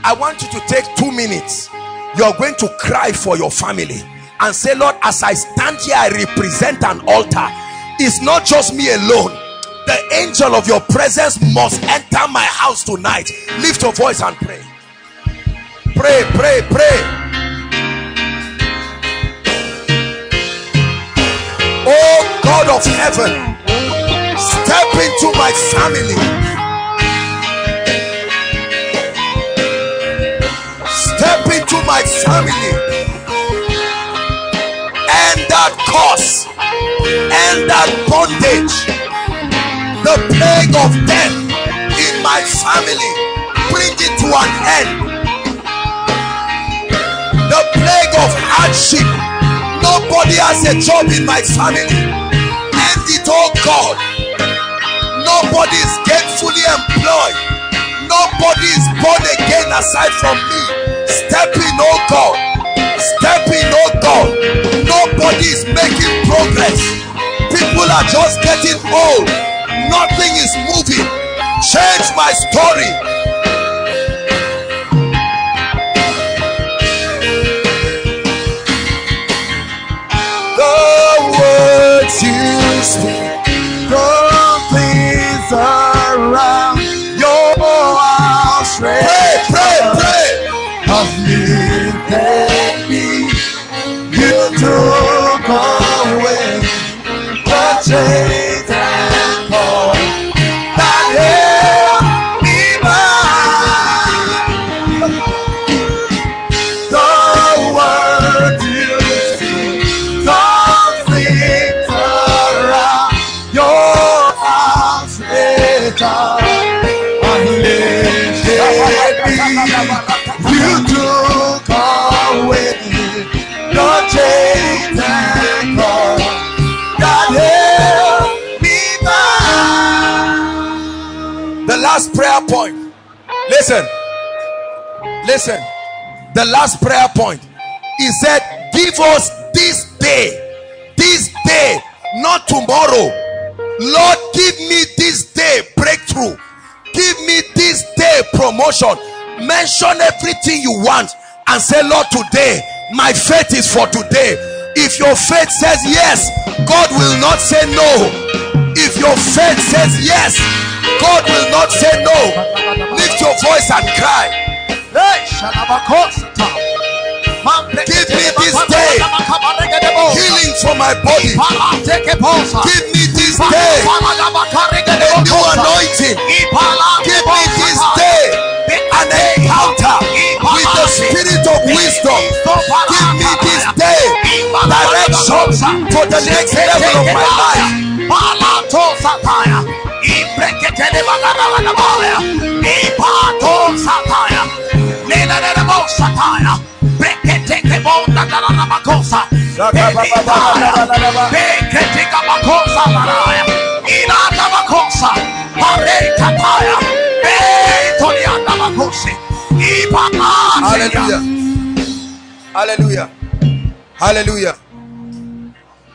I want you to take 2 minutes. You're going to cry for your family and say, Lord, as I stand here, I represent an altar. It's not just me alone. The angel of your presence must enter my house tonight. Lift your voice and pray. Pray, pray, pray. Oh God of heaven, step into my family. Step into my family. End that curse. End that bondage. The plague of death in my family. Bring it to an end. The plague of hardship. Nobody has a job in my family. End it, oh God. Nobody is gainfully employed. Nobody is born again aside from me. Step in, oh God. Step in, oh God. Nobody is making progress. People are just getting old. Nothing is moving. Change my story. The words you speak don't please around your house. Pray, pray, pray. Prayer point. Listen, listen. The last prayer point. He said, give us this day, not tomorrow. Lord, give me this day breakthrough. Give me this day promotion. Mention everything you want and say, Lord, today, my faith is for today. If your faith says yes, God will not say no. If your faith says yes, God will not say no. Lift your voice and cry. Give me this day healing for my body. Give me this day a new anointing. Give me this day an encounter with the spirit of wisdom. Give me this day direction for the next level of my life. Hallelujah. Hallelujah.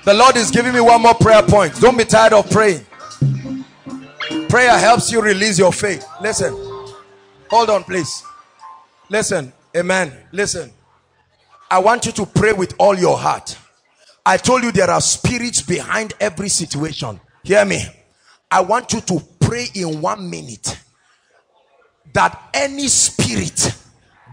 The Lord is giving me one more prayer point. Don't be tired of praying. Prayer helps you release your faith. Listen. Hold on, please. Listen. Amen. Listen. I want you to pray with all your heart. I told you there are spirits behind every situation. Hear me. I want you to pray in 1 minute that any spirit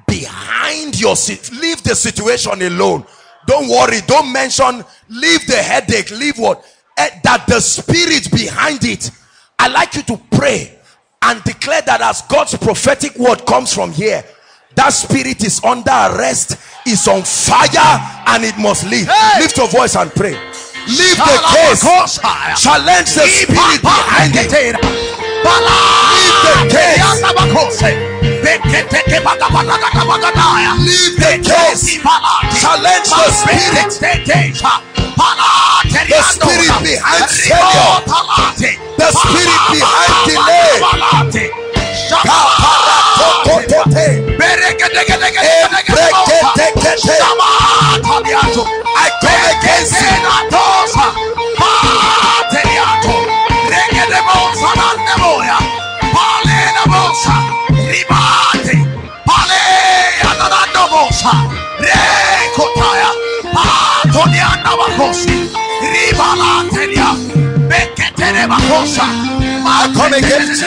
behind your seat, leave the situation alone. Don't worry. Don't mention, leave the headache, leave what? That the spirit behind it. I like you to pray and declare that as God's prophetic word comes from here, that spirit is under arrest, is on fire, and it must leave. Hey. Lift your voice and pray. Leave the case. Challenge the spirit behind it. Leave the case. Leave the case. Challenge the spirit. The spirit behind failure, the spirit behind delay. I come against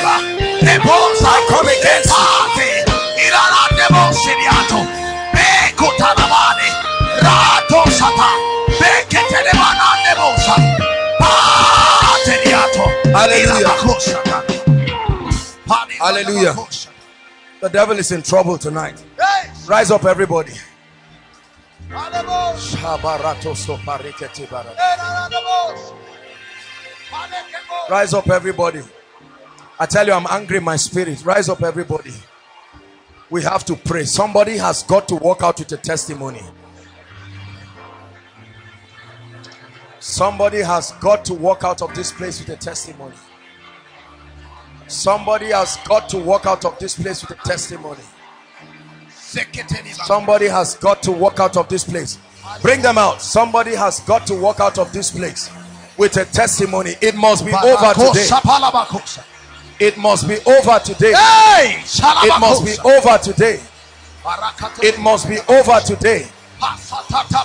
Hallelujah. The devil is in trouble tonight. Rise up, everybody. Rise up, everybody. I tell you, I'm angry in my spirit. Rise up, everybody. We have to pray. Somebody has got to walk out with a testimony. Somebody has got to walk out of this place with a testimony. Somebody has got to walk out of this place with a testimony. Somebody has got to walk out of this place. Bring them out. Somebody has got to walk out of this place with a testimony. It must be over today. It must be over today. It must be over today. It must be over today.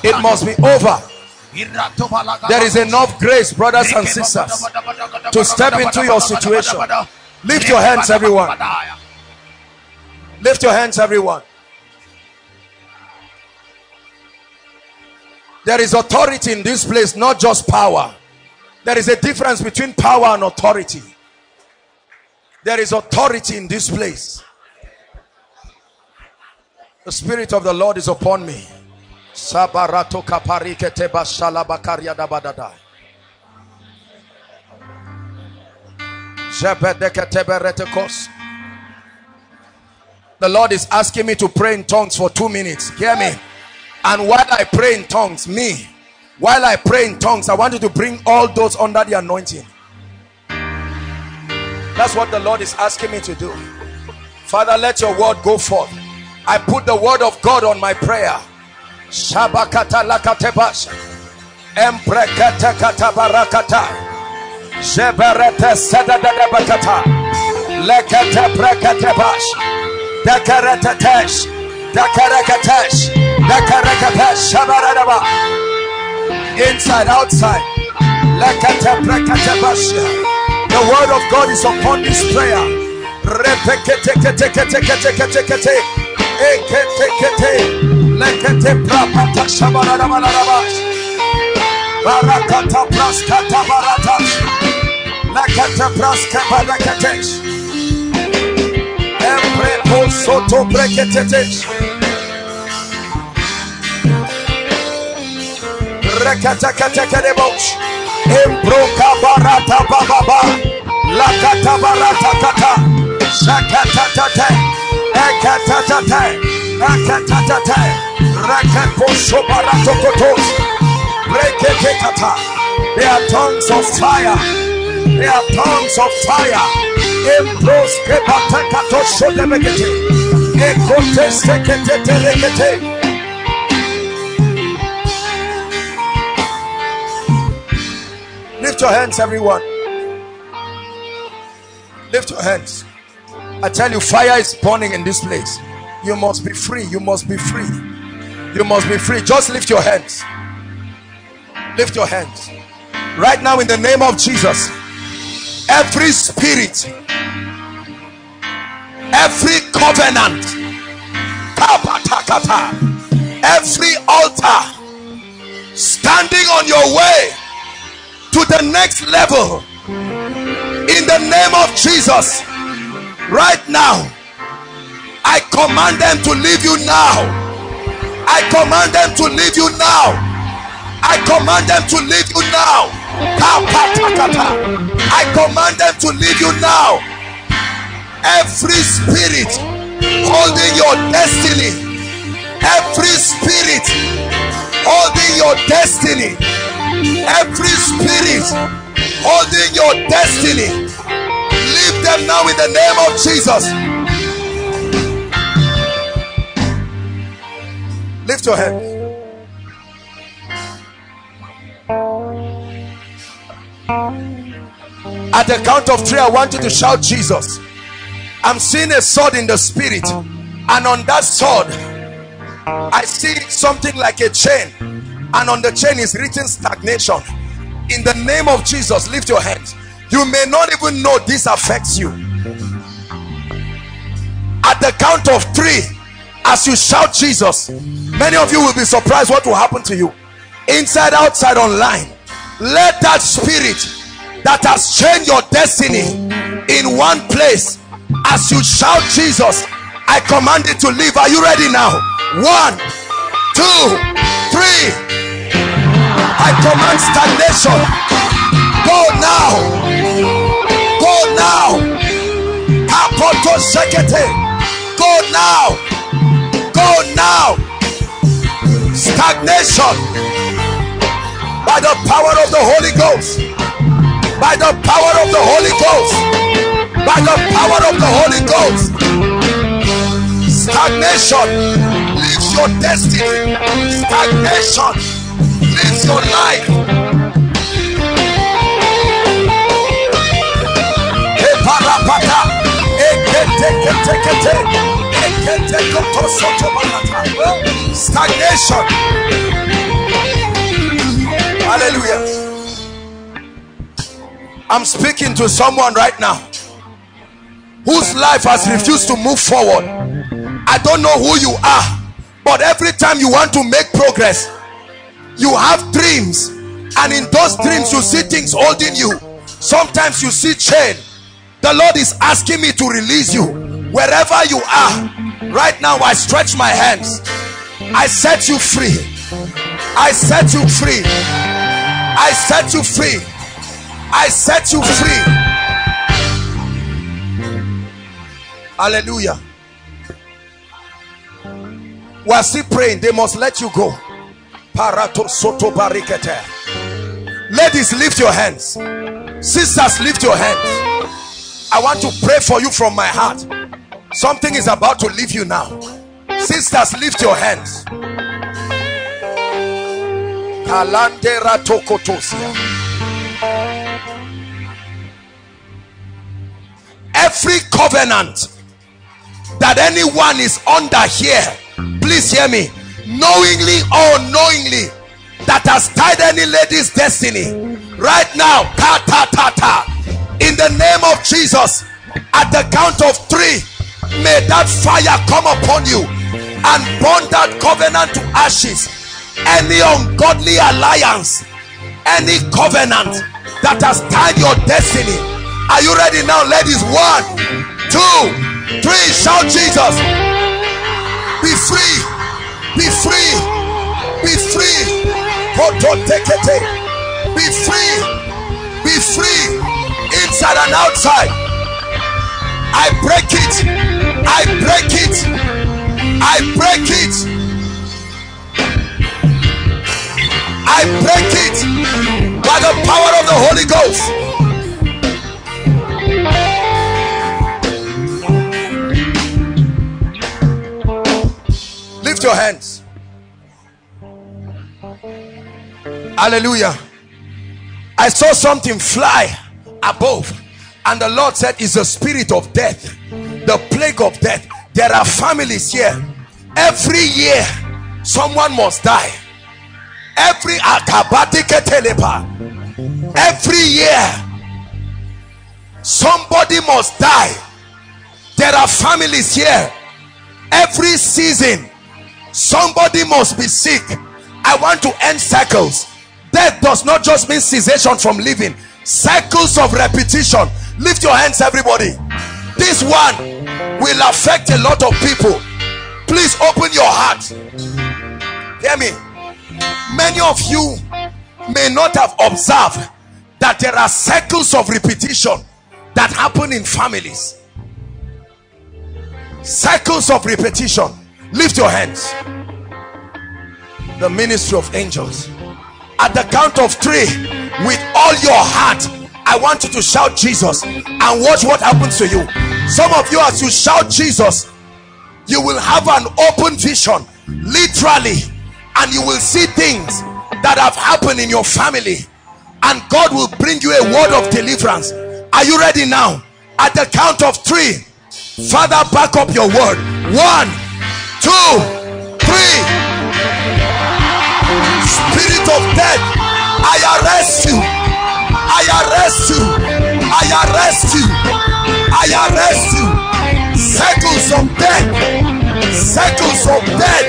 It must be over. There is enough grace, brothers and sisters, to step into your situation. Lift your hands, everyone. Lift your hands, everyone. There is authority in this place, not just power. There is a difference between power and authority. There is authority in this place. The Spirit of the Lord is upon me. The Lord is asking me to pray in tongues for 2 minutes. Hear me. And while I pray in tongues, while I pray in tongues, I want you to bring all those under the anointing. That's what the Lord is asking me to do. Father, let your word go forth. I put the word of God on my prayer. Inside, outside. The word of God is upon this prayer. They are tongues of fire. They are tongues of fire. Lift your hands, everyone. Lift your hands. I tell you, fire is burning in this place. You must be free. You must be free. You must be free. Just lift your hands. Lift your hands. Right now, in the name of Jesus, every spirit, every covenant, every altar standing on your way to the next level, in the name of Jesus, right now I command them to leave you now. I command them to leave you now. I command them to leave you now. I command them to leave you now. Every spirit holding your destiny, every spirit holding your destiny, Every spirit holding your destiny, leave them now in the name of Jesus. Lift your hands. At the count of three, I want you to shout Jesus. I'm seeing a sword in the spirit, and on that sword I see something like a chain, and on the chain is written stagnation. In the name of Jesus, lift your hands. You may not even know this affects you. At the count of three, as you shout Jesus, many of you will be surprised what will happen to you. Inside, outside, online, let that spirit that has changed your destiny in one place, as you shout Jesus, I command it to leave. Are you ready now? 1, 2, 3. I command stagnation, go now, go now, go now, go now. Stagnation, by the power of the Holy Ghost, by the power of the Holy Ghost, by the power of the Holy Ghost. Stagnation leaves your destiny. Stagnation leaves your life. Stagnation. Hallelujah. I'm speaking to someone right now whose life has refused to move forward. I don't know who you are, but every time you want to make progress, you have dreams, and in those dreams you see things holding you. Sometimes you see chain. The Lord is asking me to release you wherever you are right now. I stretch my hands. I set you free. I set you free. I set you free. I set you free. Hallelujah. We are still praying. They must let you go. Ladies, lift your hands. Sisters, lift your hands. I want to pray for you from my heart. Something is about to leave you now. Sisters, lift your hands. Every covenant that anyone is under here, please hear me, knowingly or unknowingly, that has tied any lady's destiny right now, in the name of Jesus, at the count of three, may that fire come upon you and burn that covenant to ashes. Any ungodly alliance, any covenant that has tied your destiny. Are you ready now, ladies? 1, 2, 3, shout Jesus. Be free, be free, be free, be free, be free, inside and outside. I break it, I break it, I break it, I break it, by the power of the Holy Ghost. Lift your hands. Hallelujah. I saw something fly above, and the Lord said it's the spirit of death, the plague of death. There are families here, every year someone must die. Every year somebody must die. There are families here, every season somebody must be sick. I want to end cycles. Death does not just mean cessation from living. Cycles of repetition. Lift your hands, everybody. This one will affect a lot of people. Please open your heart. Hear me. Many of you may not have observed that there are cycles of repetition that happen in families. Cycles of repetition. Lift your hands. The ministry of angels. At the count of three, with all your heart, I want you to shout Jesus and watch what happens to you. Some of you, as you shout Jesus, you will have an open vision, literally, and you will see things that have happened in your family, and God will bring you a word of deliverance. Are you ready now? At the count of three, Father, back up your word. 1, 2, 3. Spirit of death, I arrest you. I arrest you. I arrest you. I arrest you. Circles of death. Circles of death.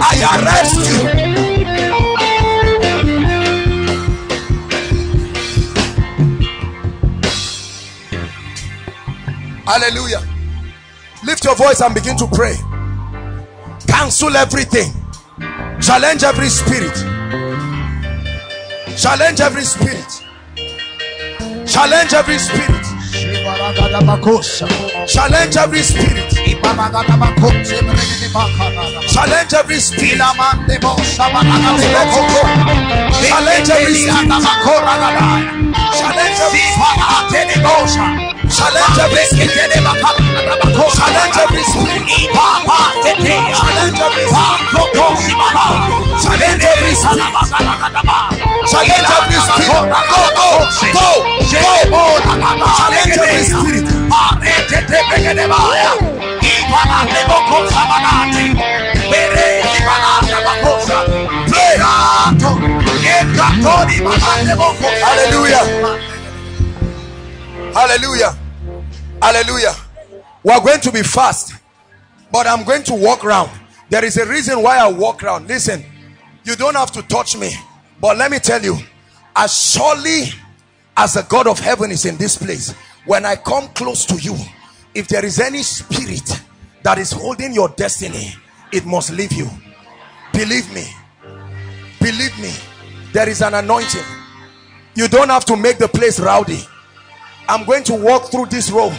I arrest you. Hallelujah. Lift your voice and begin to pray. Cancel everything. Challenge every spirit. Challenge every spirit. Challenge every spirit. Challenge every spirit. Challenge every spirit. Challenge every spirit. Challenge every spirit. Challenge every spirit. Challenge every spirit. Challenge every spirit. Challenge every spirit. Go, go, go, go. Challenge every spirit. Hallelujah. Hallelujah. Hallelujah. We are going to be fast, but I'm going to walk around. There is a reason why I walk around. Listen, you don't have to touch me, but let me tell you, as surely as the God of heaven is in this place, when I come close to you, if there is any spirit that is holding your destiny, it must leave you. Believe me. Believe me. There is an anointing. You don't have to make the place rowdy. I'm going to walk through this road.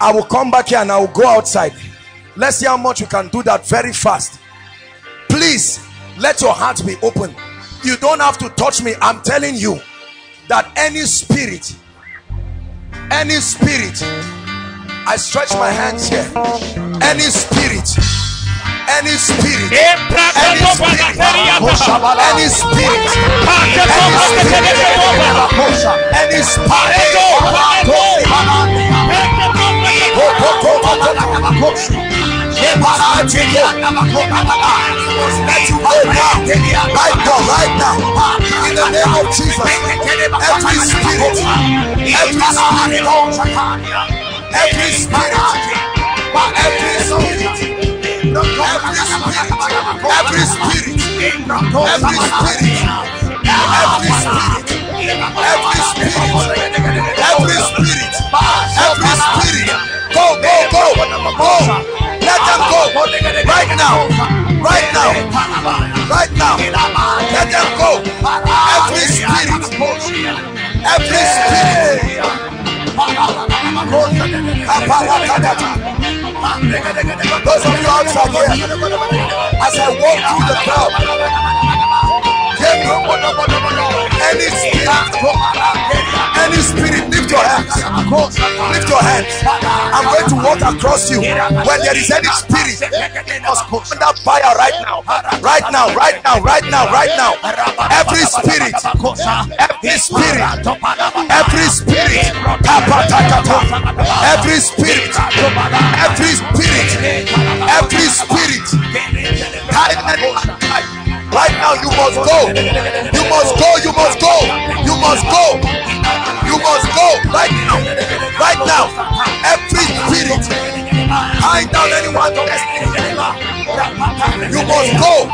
I will come back here and I will go outside. Let's see how much you can do that very fast. Please, let your heart be open. You don't have to touch me. I'm telling you that any spirit, I stretch my hands here. Any spirit, any spirit, any spirit, any spirit, any right now, in the name of Jesus, every spirit, every spirit, every spirit, every spirit, every spirit, every spirit, every spirit, go, go, go, go, let them go, right now, right now, right now, let them go, every spirit, every spirit. Those of you outside here, as I walk through the crowd, any spirit, lift your hands. Lift your hands. I'm going to walk across you. When there is any spirit, it must go under fire right now. Right now, right now, right now, right now. Every spirit, every spirit, every spirit, every spirit, every spirit, every spirit. Right now you must go. You must go. You must go. You must go. You must go. Right now. Right now. Every spirit. Hide down anyone. You must go.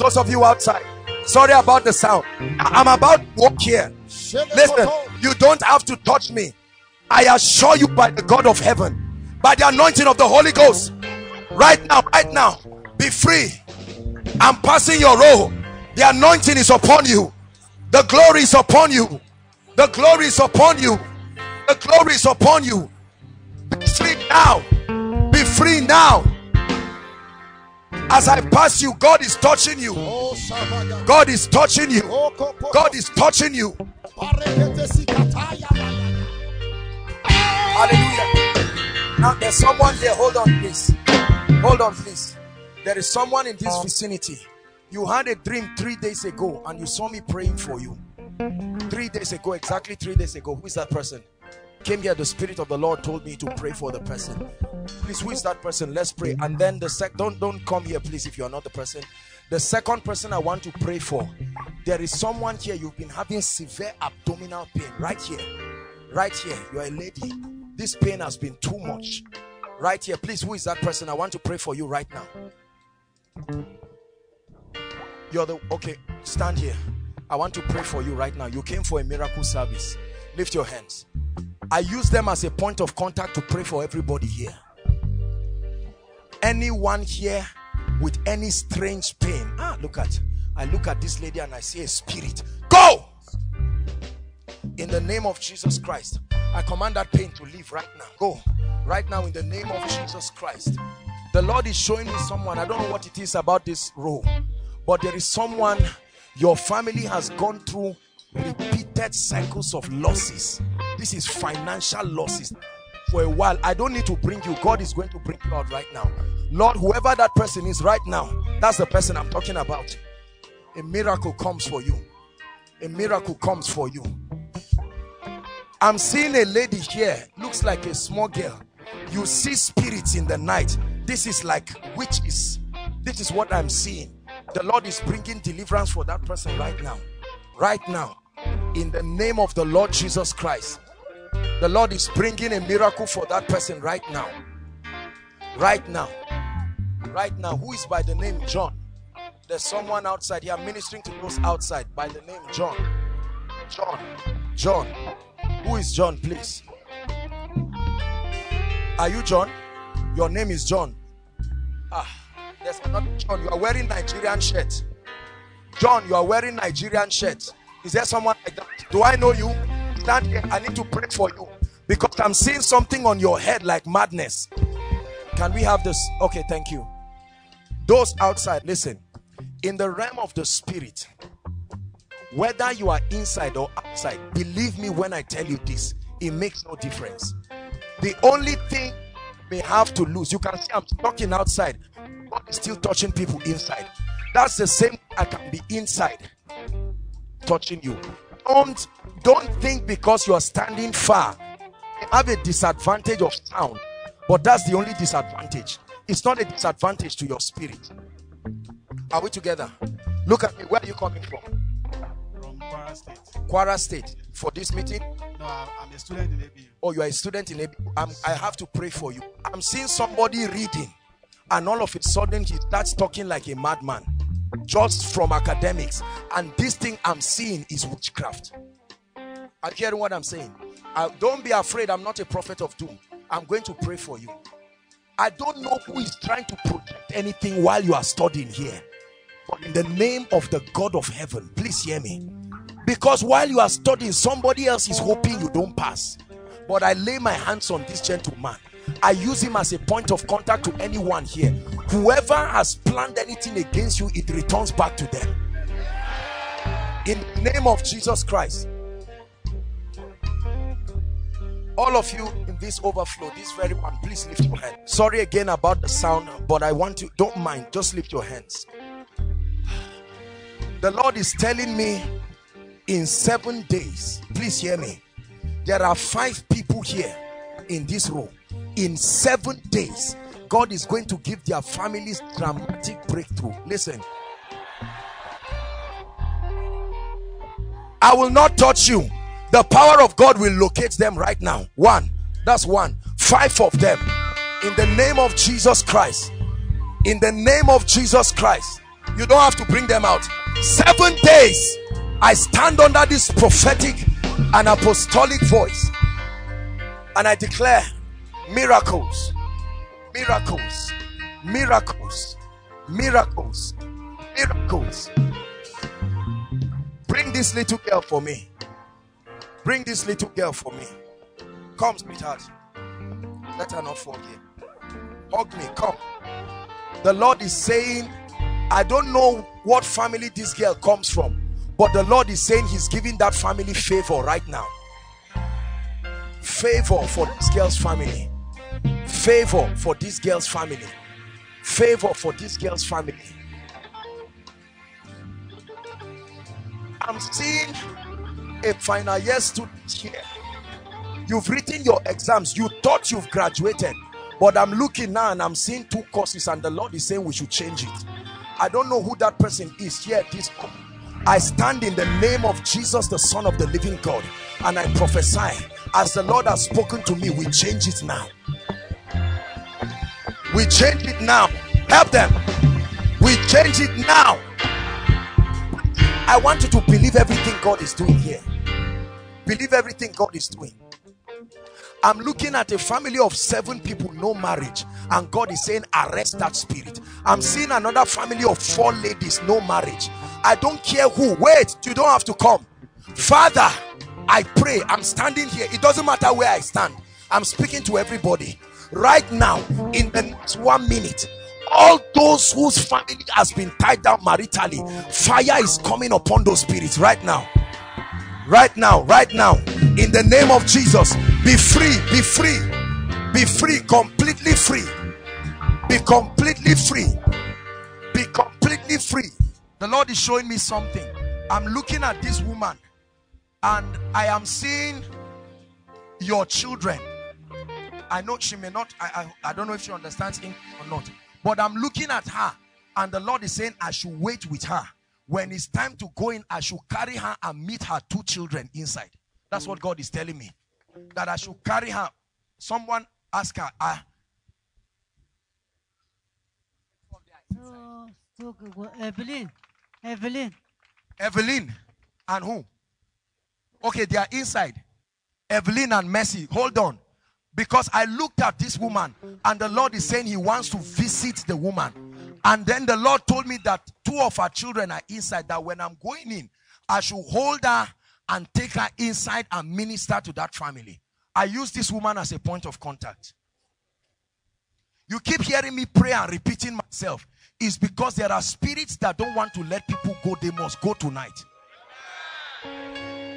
Those of you outside, sorry about the sound. I'm about to walk here. Listen, you don't have to touch me. I assure you, by the God of heaven, by the anointing of the Holy Ghost, right now, be free. I'm passing your role. The anointing is upon you. The glory is upon you. The glory is upon you. The glory is upon you. Be free now. Be free now. As I pass you, God is touching you. God is touching you. God is touching you. Hallelujah. Now there's someone here. Hold on, please. Hold on, please. There is someone in this vicinity. You had a dream 3 days ago and you saw me praying for you. 3 days ago, exactly 3 days ago. Who is that person? Came here, the Spirit of the Lord told me to pray for the person. Please, who is that person? Let's pray. And then the don't come here, please, if you're not the person. The second person I want to pray for, there is someone here, you've been having severe abdominal pain right here. Right here, you're a lady. This pain has been too much. Right here, please, who is that person? I want to pray for you right now. You're the, okay, stand here. I want to pray for you right now. You came for a miracle service. Lift your hands. I use them as a point of contact to pray for everybody here. Anyone here with any strange pain. Ah, look at. I look at this lady and I see a spirit. Go! In the name of Jesus Christ, I command that pain to leave right now. Go. Right now in the name of Jesus Christ. The Lord is showing me someone. I don't know what it is about this row. But there is someone, your family has gone through repeated cycles of losses. This is financial losses for a while. I don't need to bring you. God is going to bring you out right now. Lord, whoever that person is right now, that's the person I'm talking about. A miracle comes for you. A miracle comes for you. I'm seeing a lady here, looks like a small girl. You see spirits in the night. This is like witches. This is what I'm seeing. The Lord is bringing deliverance for that person right now. Right now, in the name of the Lord Jesus Christ, The Lord is bringing a miracle for that person right now. Right now. Right now. Who is by the name John? There's someone outside here ministering to those outside by the name John. John. John. Who is John, please? Are you John? Your name is John. Ah, there's another John. You are wearing Nigerian shirt. John, you are wearing Nigerian shirt. Is there someone like that? Do I know you? Stand here. I need to pray for you because I'm seeing something on your head like madness. Can we have this? Okay, thank you. Those outside, listen. In the realm of the spirit, whether you are inside or outside, believe me when I tell you this, it makes no difference. The only thing we have to lose, you can see I'm talking outside, God is still touching people inside. That's the same. I can be inside touching you. Don't think because you are standing far you have a disadvantage of sound, but that's the only disadvantage. It's not a disadvantage to your spirit. Are we together? Look at me. Where are you coming from? From Kwara State. Kwara State. For this meeting? No, I'm a student in ABU. Oh, you are a student in ABU. I have to pray for you. I'm seeing somebody reading and all of a sudden he starts talking like a madman just from academics, and this thing I'm seeing is witchcraft. Are you hearing what I'm saying? Don't be afraid. I'm not a prophet of doom. I'm going to pray for you. I don't know who is trying to protect anything while you are studying here, but in the name of the God of heaven, please hear me. Because while you are studying, somebody else is hoping you don't pass. But I lay my hands on this gentleman. I use him as a point of contact to anyone here. Whoever has planned anything against you, it returns back to them. In the name of Jesus Christ. All of you in this overflow, this very one, please lift your hand. Sorry again about the sound, but I want you, don't mind, just lift your hands. The Lord is telling me, in 7 days, please hear me, there are 5 people here in this room. In 7 days, God is going to give their families dramatic breakthrough. Listen, I will not touch you. The power of God will locate them right now. 1, that's 1. 5 of them, in the name of Jesus Christ. In the name of Jesus Christ. You don't have to bring them out. 7 days. I stand under this prophetic and apostolic voice and I declare miracles, miracles, miracles, miracles, miracles. Bring this little girl for me. Bring this little girl for me. Come, sweetheart. Let her not fall here. Hug me. Come. The Lord is saying, I don't know what family this girl comes from, but the Lord is saying he's giving that family favor right now. Favor for this girl's family. Favor for this girl's family. Favor for this girl's family. I'm seeing a final year student here. You've written your exams. You thought you've graduated. But I'm looking now and I'm seeing 2 courses and the Lord is saying we should change it. I don't know who that person is here this morning. I stand in the name of Jesus, the Son of the living God, and I prophesy, as the Lord has spoken to me, we change it now. We change it now. Help them. We change it now. I want you to believe everything God is doing here. Believe everything God is doing. I'm looking at a family of 7 people, no marriage, and God is saying, arrest that spirit. I'm seeing another family of 4 ladies, no marriage. I don't care who. Wait, you don't have to come. Father, I pray. I'm standing here. It doesn't matter where I stand. I'm speaking to everybody. Right now, in the next 1 minute, all those whose family has been tied down maritally, fire is coming upon those spirits right now. Right now, right now. In the name of Jesus, be free, be free, be free, completely free. Be completely free. Be completely free. The Lord is showing me something. I'm looking at this woman and I am seeing your children. I know she may not, I don't know if she understands English or not, but I'm looking at her and the Lord is saying I should wait with her. When it's time to go in, I should carry her and meet her 2 children inside. That's what God is telling me. that I should carry her. Someone asked her. Evelyn and who? Okay, they are inside. Evelyn and Mercy. Hold on. Because I looked at this woman and the Lord is saying he wants to visit the woman. And then the Lord told me that two of her children are inside, that when I'm going in, I should hold her and take her inside and minister to that family. I use this woman as a point of contact. You keep hearing me pray and repeating myself. It's because there are spirits that don't want to let people go. They must go tonight.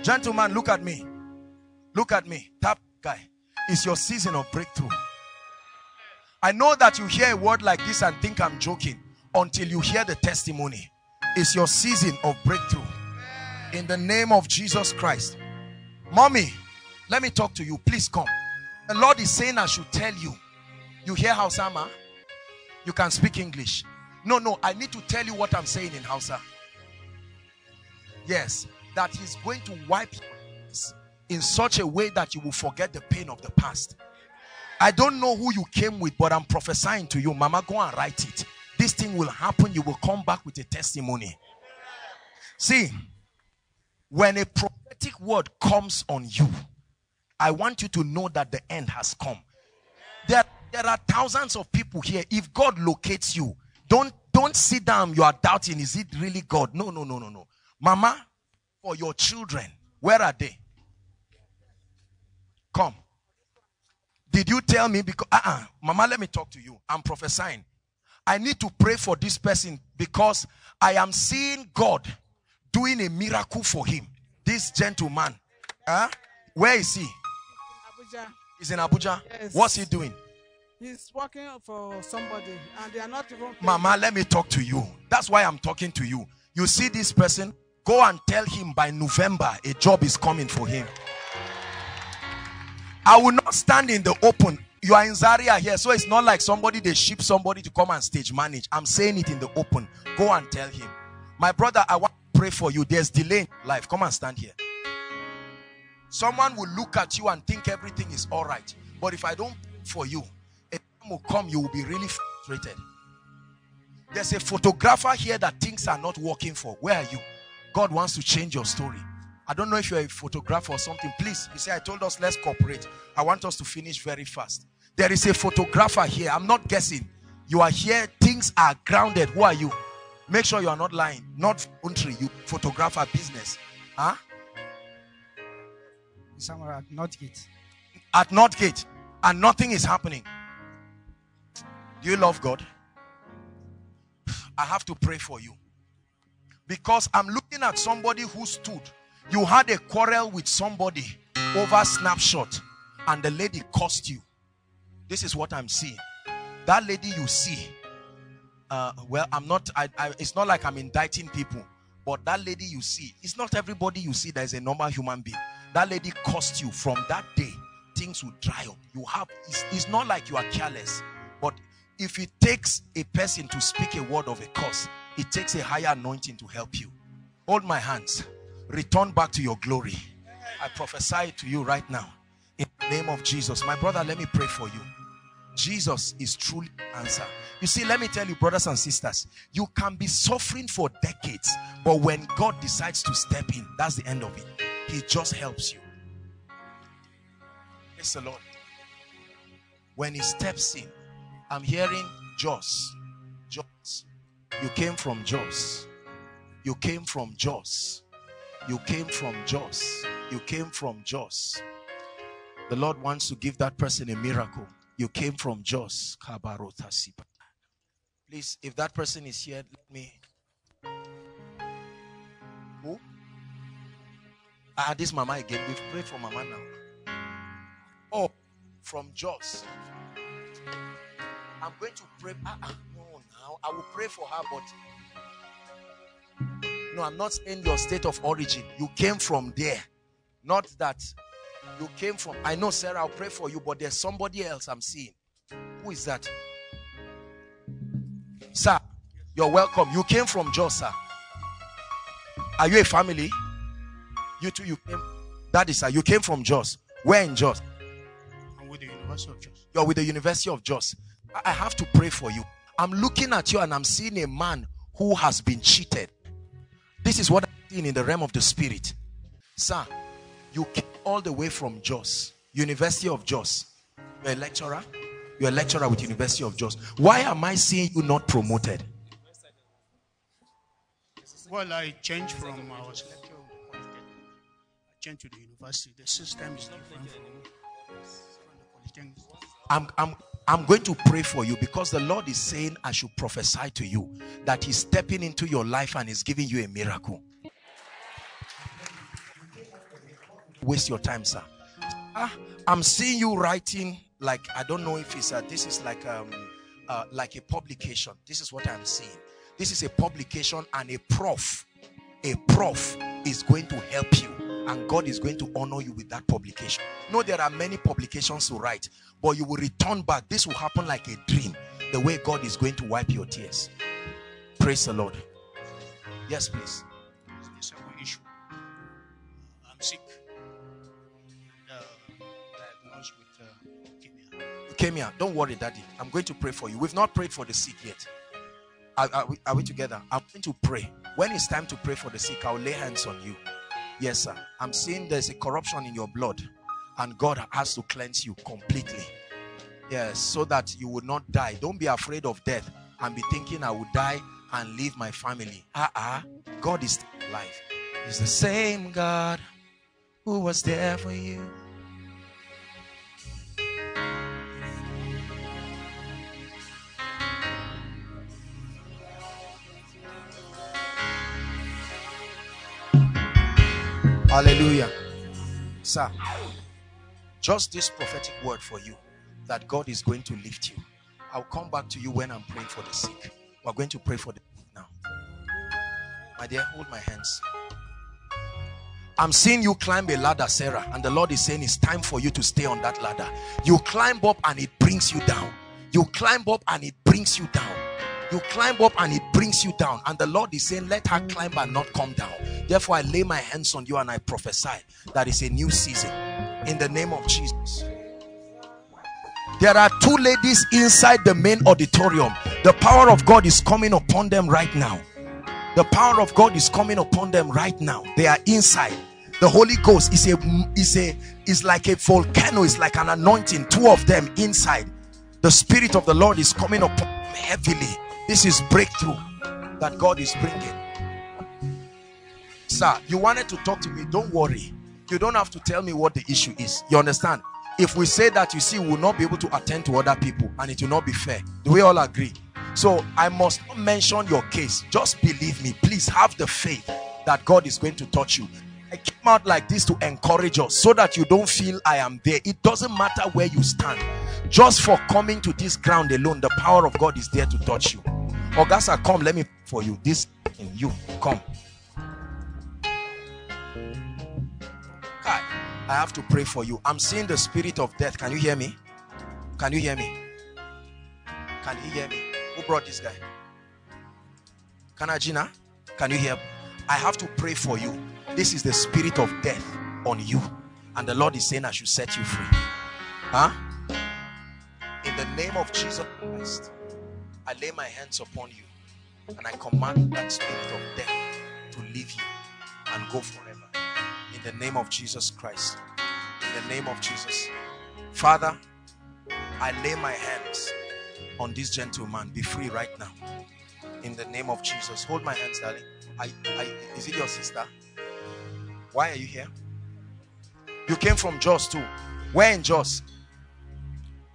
Gentlemen, look at me. Look at me. Tap guy. It's your season of breakthrough. I know that you hear a word like this and think I'm joking until you hear the testimony. It's your season of breakthrough. In the name of Jesus Christ. Mommy, let me talk to you. Please come. The Lord is saying I should tell you. You hear Hausa, ma? You can speak English. No, I need to tell you what I'm saying in Hausa. Yes, that he's going to wipe in such a way that you will forget the pain of the past. I don't know who you came with, but I'm prophesying to you. Mama, go and write it. This thing will happen. You will come back with a testimony. See, when a prophetic word comes on you, I want you to know that the end has come. There are thousands of people here. If God locates you, don't sit down. You are doubting. Is it really God? No. Mama, for your children, where are they? Come. Did you tell me? Because Mama, let me talk to you. I'm prophesying. I need to pray for this person because I am seeing God doing a miracle for him. This gentleman. Where is he? Abuja. He's in Abuja. Yes. What's he doing? He's working for somebody and they are not even... Mama, let me talk to you. That's why I'm talking to you. You see this person? Go and tell him by November a job is coming for him. I will not stand in the open. You are in Zaria here, so it's not like somebody, they ship somebody to come and stage manage. I'm saying it in the open. Go and tell him. My brother, I want to pray for you. There's delay in life. Come and stand here. Someone will look at you and think everything is all right. But if I don't pray for you, will come, you will be really frustrated. There's a photographer here that things are not working for. Where are you? God wants to change your story. I don't know if you're a photographer or something. Please, you say, I told us let's cooperate. I want us to finish very fast. There is a photographer here. I'm not guessing. You are here. Things are grounded. Who are you? Make sure you are not lying. Not country. You photographer business. Somewhere at Northgate. At Northgate. And nothing is happening. Do you love God? I have to pray for you. Because I'm looking at somebody who stood. You had a quarrel with somebody over snapshot. And the lady cursed you. This is what I'm seeing. That lady you see. It's not like I'm indicting people. But that lady you see. It's not everybody you see that is a normal human being. That lady cursed you. From that day, things will dry up. It's not like you are careless. But if it takes a person to speak a word of a curse, it takes a higher anointing to help you. Hold my hands. Return back to your glory. I prophesy to you right now. In the name of Jesus. My brother, let me pray for you. Jesus is truly the answer. You see, let me tell you, brothers and sisters, you can be suffering for decades, but when God decides to step in, that's the end of it. He just helps you. Praise the Lord. When he steps in, I'm hearing Jos. Jos. You came from Jos. You came from Jos. You came from Jos. You came from Jos. The Lord wants to give that person a miracle. You came from Jos. Please, if that person is here, let me. Who? This mama again. We've prayed for mama now. Oh, from Jos. I'm going to pray. I will pray for her, but no, I'm not saying your state of origin. You came from there. Not that you came from. I know, Sarah, I'll pray for you, but there's somebody else I'm seeing. Who is that? Sir, you're welcome. You came from Jos, sir. Are you a family? You two, you came. That is, sir. You came from Jos. Where in Jos? University of Jos. You're with the University of Jos. I have to pray for you. I'm looking at you and I'm seeing a man who has been cheated. This is what I'm seeing in the realm of the spirit. Sir, you came all the way from Jos, University of Jos. You're a lecturer. You're a lecturer with University of Jos. Why am I seeing you not promoted? Well, I changed from I was lecturer with the Polytechnic. I changed to the university. The system is different from the Polytechnic. I'm going to pray for you because the Lord is saying I should prophesy to you that he's stepping into your life and is giving you a miracle. Waste your time, sir. I'm seeing you writing like, I don't know if it's this is like a publication. This is what I'm seeing. This is a publication, and a prof is going to help you. And God is going to honor you with that publication. No, there are many publications to write, but you will return back. This will happen like a dream, the way God is going to wipe your tears. Praise the Lord. Yes, please. It's the second issue. I'm sick. Diagnosed with leukemia. Leukemia. Don't worry, Daddy. I'm going to pray for you. We've not prayed for the sick yet. Are we together? I'm going to pray. When it's time to pray for the sick, I'll lay hands on you. Yes, sir. I'm seeing there's a corruption in your blood, and God has to cleanse you completely. Yes, so that you would not die. Don't be afraid of death and be thinking I will die and leave my family. God is alive. He's the same God who was there for you. Hallelujah. Sir, just this prophetic word for you that God is going to lift you. I'll come back to you when I'm praying for the sick. We're going to pray for the sick now. My dear, hold my hands. I'm seeing you climb a ladder, Sarah, and the Lord is saying it's time for you to stay on that ladder. You climb up and it brings you down. You climb up and it brings you down. You climb up and it brings you down. And the Lord is saying, let her climb and not come down. Therefore, I lay my hands on you and I prophesy that it's a new season in the name of Jesus. There are two ladies inside the main auditorium. The power of God is coming upon them right now. The power of God is coming upon them right now. They are inside. The Holy Ghost is like a volcano. It's like an anointing. Two of them inside. The Spirit of the Lord is coming upon them heavily. This is breakthrough that God is bringing. Sir, you wanted to talk to me. Don't worry. You don't have to tell me what the issue is. You understand? If we say that, you see, we will not be able to attend to other people and it will not be fair. Do we all agree? So I must not mention your case. Just believe me. Please have the faith that God is going to touch you. I came out like this to encourage us so that you don't feel I am there. It doesn't matter where you stand. Just for coming to this ground alone, the power of God is there to touch you. Augusta, come, let me pray for you. This in you, come. I have to pray for you. I'm seeing the spirit of death. Can you hear me? Can you hear me? Can you hear me? Who brought this guy? Kanajina? Can you hear me? I have to pray for you. This is the spirit of death on you. And the Lord is saying I should set you free. Huh? In the name of Jesus Christ, I lay my hands upon you. And I command that spirit of death to leave you and go forever. In the name of Jesus Christ. In the name of Jesus. Father, I lay my hands on this gentleman. Be free right now. In the name of Jesus. Hold my hands, darling. Is it your sister? Why are you here? You came from Jos too. Where in Jos?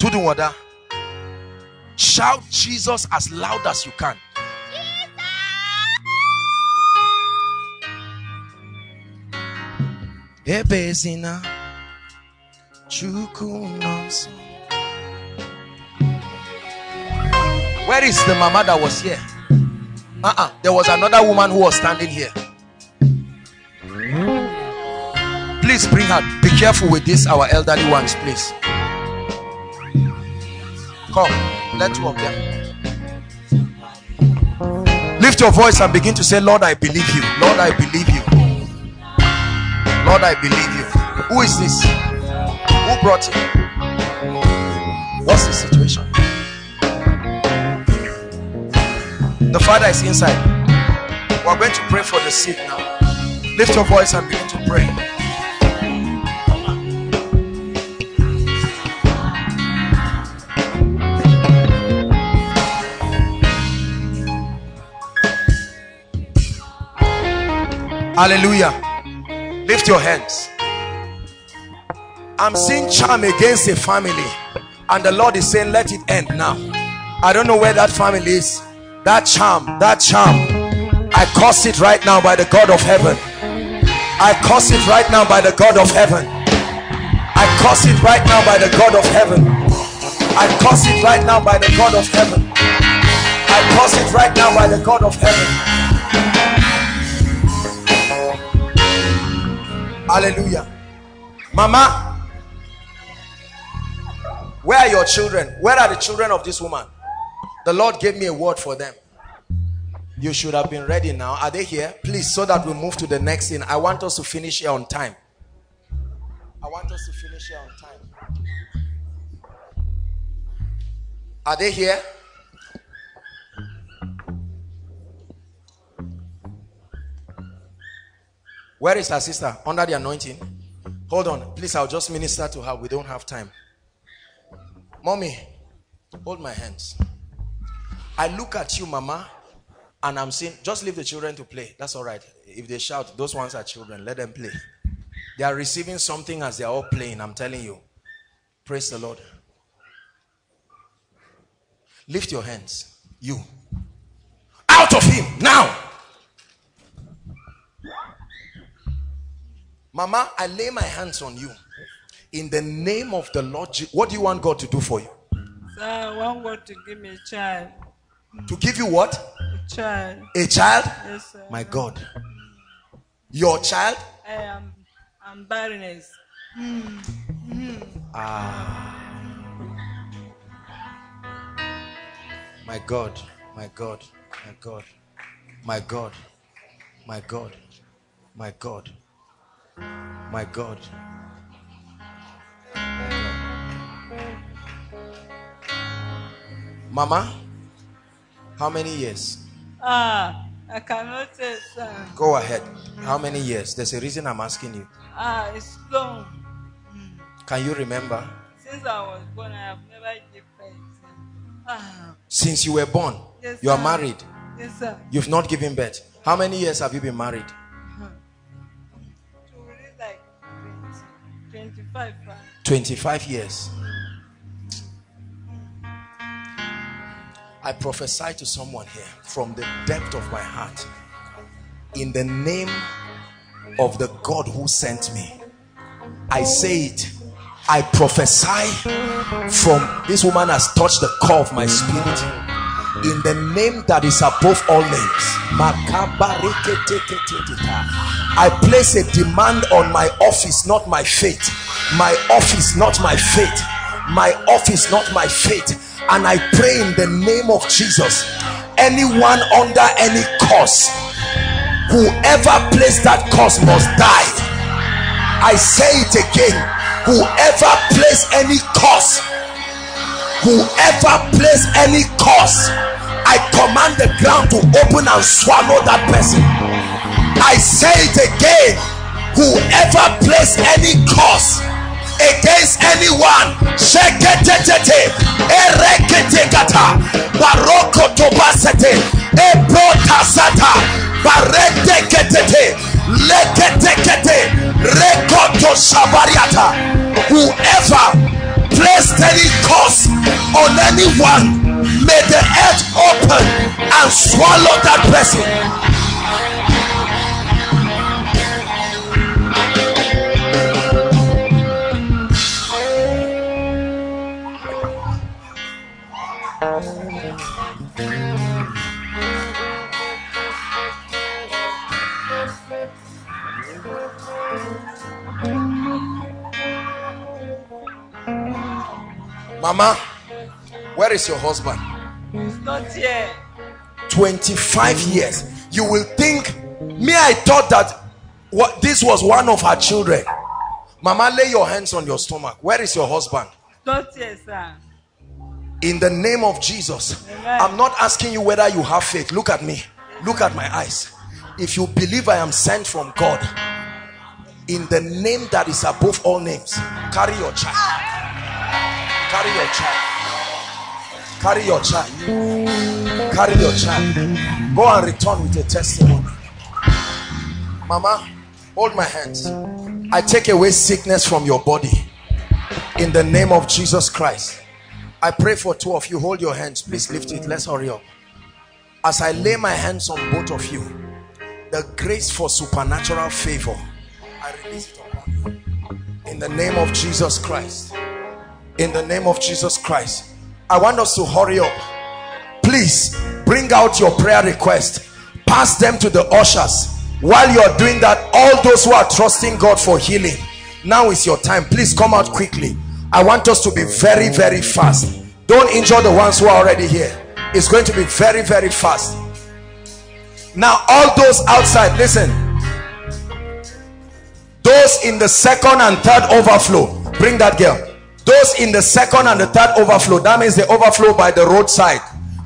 Tudunwada. Shout Jesus as loud as you can. Ebezina Chukunos. Where is the mama that was here? There was another woman who was standing here. Please bring her. Be careful with this, our elderly ones, please. Come, let two of them. Lift your voice and begin to say, Lord, I believe you. Lord, I believe you. Lord, I believe you. Who is this? Who brought him? What's the situation? The Father is inside. We're going to pray for the sick now. Lift your voice and begin to pray. Hallelujah. Lift your hands. I'm seeing charm against a family, and the Lord is saying, let it end now. I don't know where that family is. That charm, I curse it right now by the God of heaven. I curse it right now by the God of heaven. I curse it right now by the God of heaven. I curse it right now by the God of heaven. I curse it right now by the God of heaven. Hallelujah. Mama, where are your children? Where are the children of this woman? The Lord gave me a word for them. You should have been ready now. Are they here? Please, so that we move to the next thing. I want us to finish here on time. I want us to finish here on time. Are they here? Where is her sister? Under the anointing. Hold on. Please, I'll just minister to her. We don't have time. Mommy, hold my hands. I look at you, Mama, and I'm saying, just leave the children to play. That's all right. If they shout, those ones are children. Let them play. They are receiving something as they are all playing. I'm telling you. Praise the Lord. Lift your hands. You. Out of him. Now. Mama, I lay my hands on you. In the name of the Lord. What do you want God to do for you? Sir, I want God to give me a child. To give you what? A child. A child? Yes, sir. My God. Your child? I'm barrenness. My God. My God. My God. My God. My God. My God. My God. Mama? How many years? I cannot say, sir. Go ahead. How many years? There's a reason I'm asking you. It's long. Can you remember? Since I was born, I have never given birth. Since you were born? Yes, you are sir. Married? Yes, sir. You've not given birth. How many years have you been married? To really like 25. 25 years. I prophesy to someone here from the depth of my heart. In the name of the God who sent me, I say it. I prophesy from this woman has touched the core of my spirit. In the name that is above all names, I place a demand on my office, not my fate. My office, not my fate. My office, not my fate. And I pray in the name of Jesus, anyone under any curse, whoever placed that curse must die. I say it again, whoever placed any curse, whoever placed any curse, I command the ground to open and swallow that person. I say it again, whoever placed any curse against anyone, whoever placed any curse on anyone, may the earth open and swallow that blessing. Mama, where is your husband? He's not here. 25 years. You will think, me, I thought that this was one of her children. Mama, lay your hands on your stomach. Where is your husband? Not here, sir. in the name of Jesus. Amen. I'm not asking you whether you have faith. Look at me. Look at my eyes. If you believe I am sent from God, in the name that is above all names, carry your child. Carry your child. Carry your child. Carry your child. Go and return with a testimony. Mama, hold my hands. I take away sickness from your body in the name of Jesus Christ. I pray for two of you. Hold your hands. Please lift it. Let's hurry up. As I lay my hands on both of you, the grace for supernatural favor, I release it upon you. In the name of Jesus Christ. In the name of Jesus Christ. I want us to hurry up. Please bring out your prayer request. Pass them to the ushers. While you're doing that, all those who are trusting God for healing, now is your time. Please come out quickly. I want us to be very, very fast. Don't injure the ones who are already here. It's going to be very, very fast. Now, all those outside, listen. Those in the second and third overflow, bring that girl. Those in the second and the third overflow, that means they overflow by the roadside.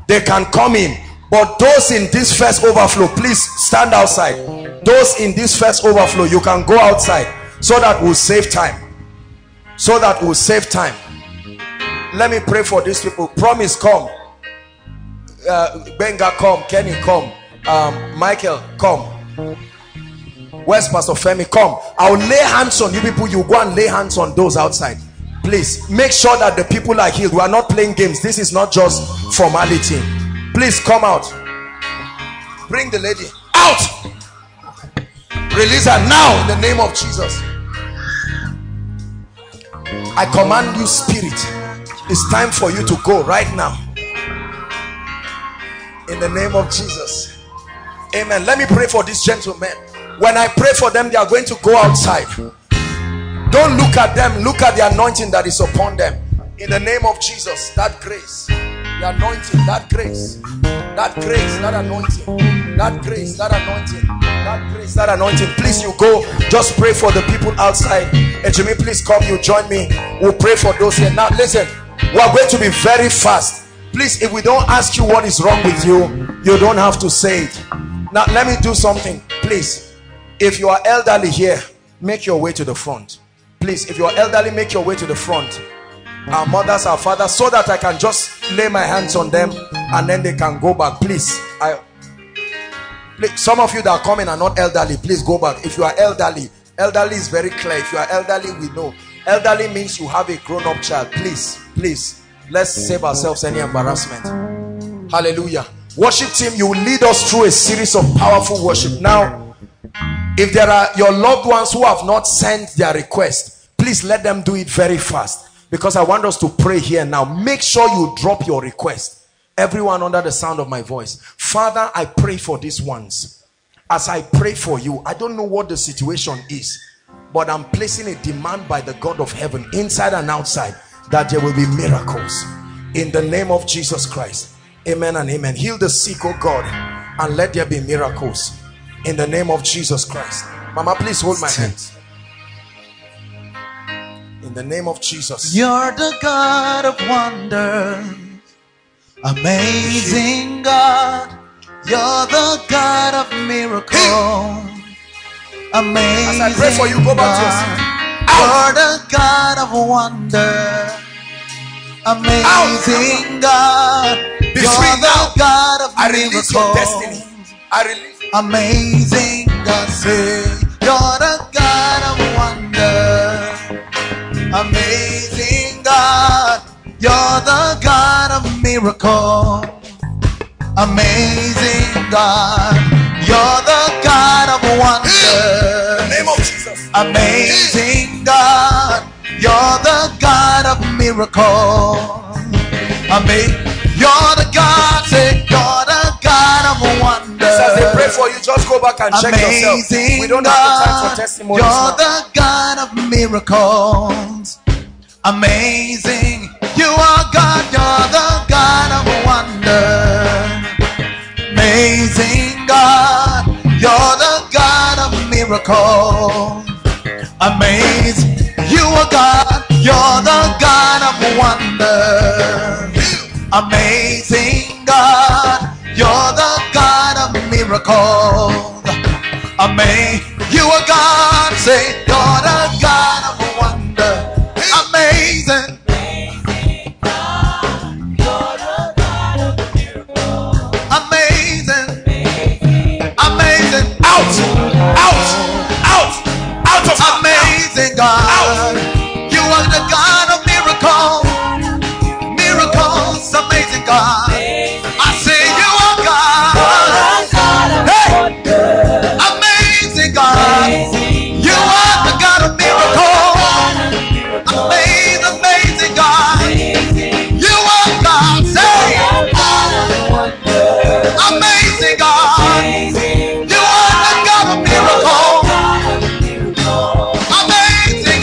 They can come in. But those in this first overflow, please stand outside. Those in this first overflow, you can go outside so that we'll save time. So that we'll save time. Let me pray for these people. Promise, come. Benga, come. Kenny, come. Michael, come. Where's Pastor Femi? Come. I'll lay hands on you people. You go and lay hands on those outside. Please make sure that the people are healed. We are not playing games. This is not just formality. Please come out. Bring the lady out. Release her now in the name of Jesus. I command you, spirit, it's time for you to go right now in the name of Jesus. Amen. Let me pray for these gentlemen. When I pray for them, they are going to go outside. Don't look at them. Look at the anointing that is upon them in the name of Jesus. That grace, the anointing, that grace, that grace, that anointing, that grace, that anointing, that grace, that anointing. Please, you go. Just pray for the people outside. And Jimmy, please come. You join me. We'll pray for those here. Now listen, we are going to be very fast. Please, if we don't ask you what is wrong with you, you don't have to say it. Now let me do something. Please, if you are elderly here, make your way to the front. Please, if you are elderly, make your way to the front. Our mothers, our fathers, so that I can just lay my hands on them and then they can go back. Please, some of you that are coming are not elderly. Please go back. If you are elderly, elderly is very clear. If you are elderly, we know. Elderly means you have a grown-up child. Please, please, let's save ourselves any embarrassment. Hallelujah. Worship team, you will lead us through a series of powerful worship. Now, if there are your loved ones who have not sent their request, please let them do it very fast. Because I want us to pray here now. Make sure you drop your request. Everyone under the sound of my voice. Father, I pray for these ones. As I pray for you, I don't know what the situation is, but I'm placing a demand by the God of heaven, inside and outside, that there will be miracles. In the name of Jesus Christ. Amen and amen. Heal the sick, oh God, and let there be miracles. In the name of Jesus Christ. Mama, please hold my hands. In the name of Jesus. You're the God of wonders, amazing God. You're the God of miracles, amazing. As I pray for you, go back to your seat. You're the God of wonder, amazing God. You're the God of miracles. I release your destiny. I release. Amazing God, say you're the God of wonder. Amazing God, you're the God of miracles. Amazing God, you're the God of wonders. In the name of Jesus. Amazing God, you're the God of miracles. You're the God, say, you're the God of wonders. As they pray for you, just go back and check yourself. We don't have the time for testimonies. You're the God of miracles. Amazing. You are God. You're the God of wonder. Amazing God. You're the God of miracles. Amazing. You are God. You're the God of wonder. Amazing God, you're the God of miracles. You are God, say you're the God of wonder. Amazing. Amazing God, you're the God of miracles. Amazing. Amazing. Amazing. Out of amazing God. Out. God. I say you are God. Hey, amazing God. You are the God of miracles. Amazing God. You are God. Say, amazing God. You are the God of miracles. Amazing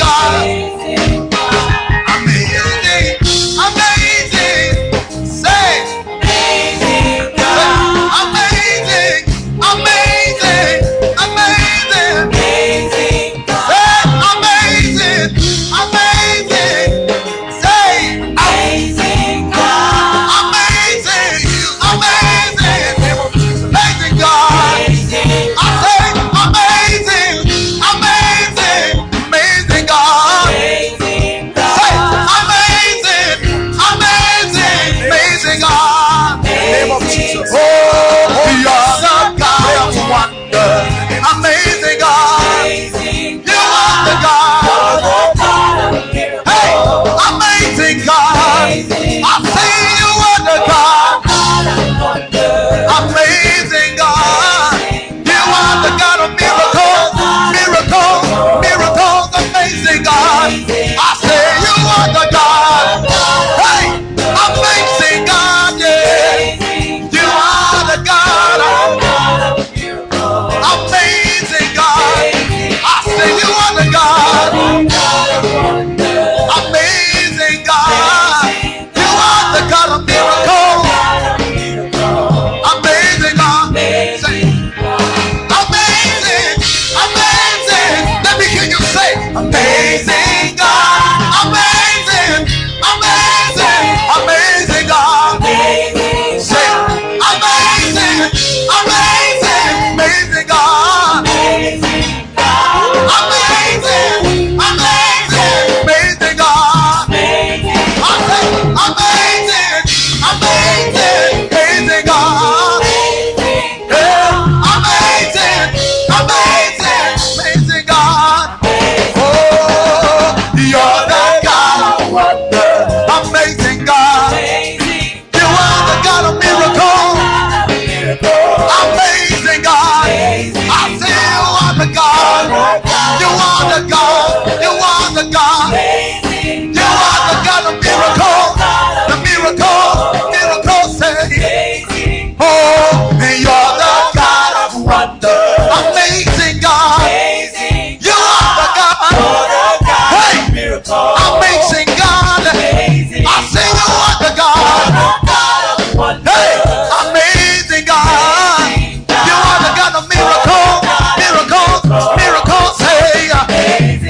God. Amazing. Amazing. Amazing God, you are the God of miracles, miracles, say, amazing.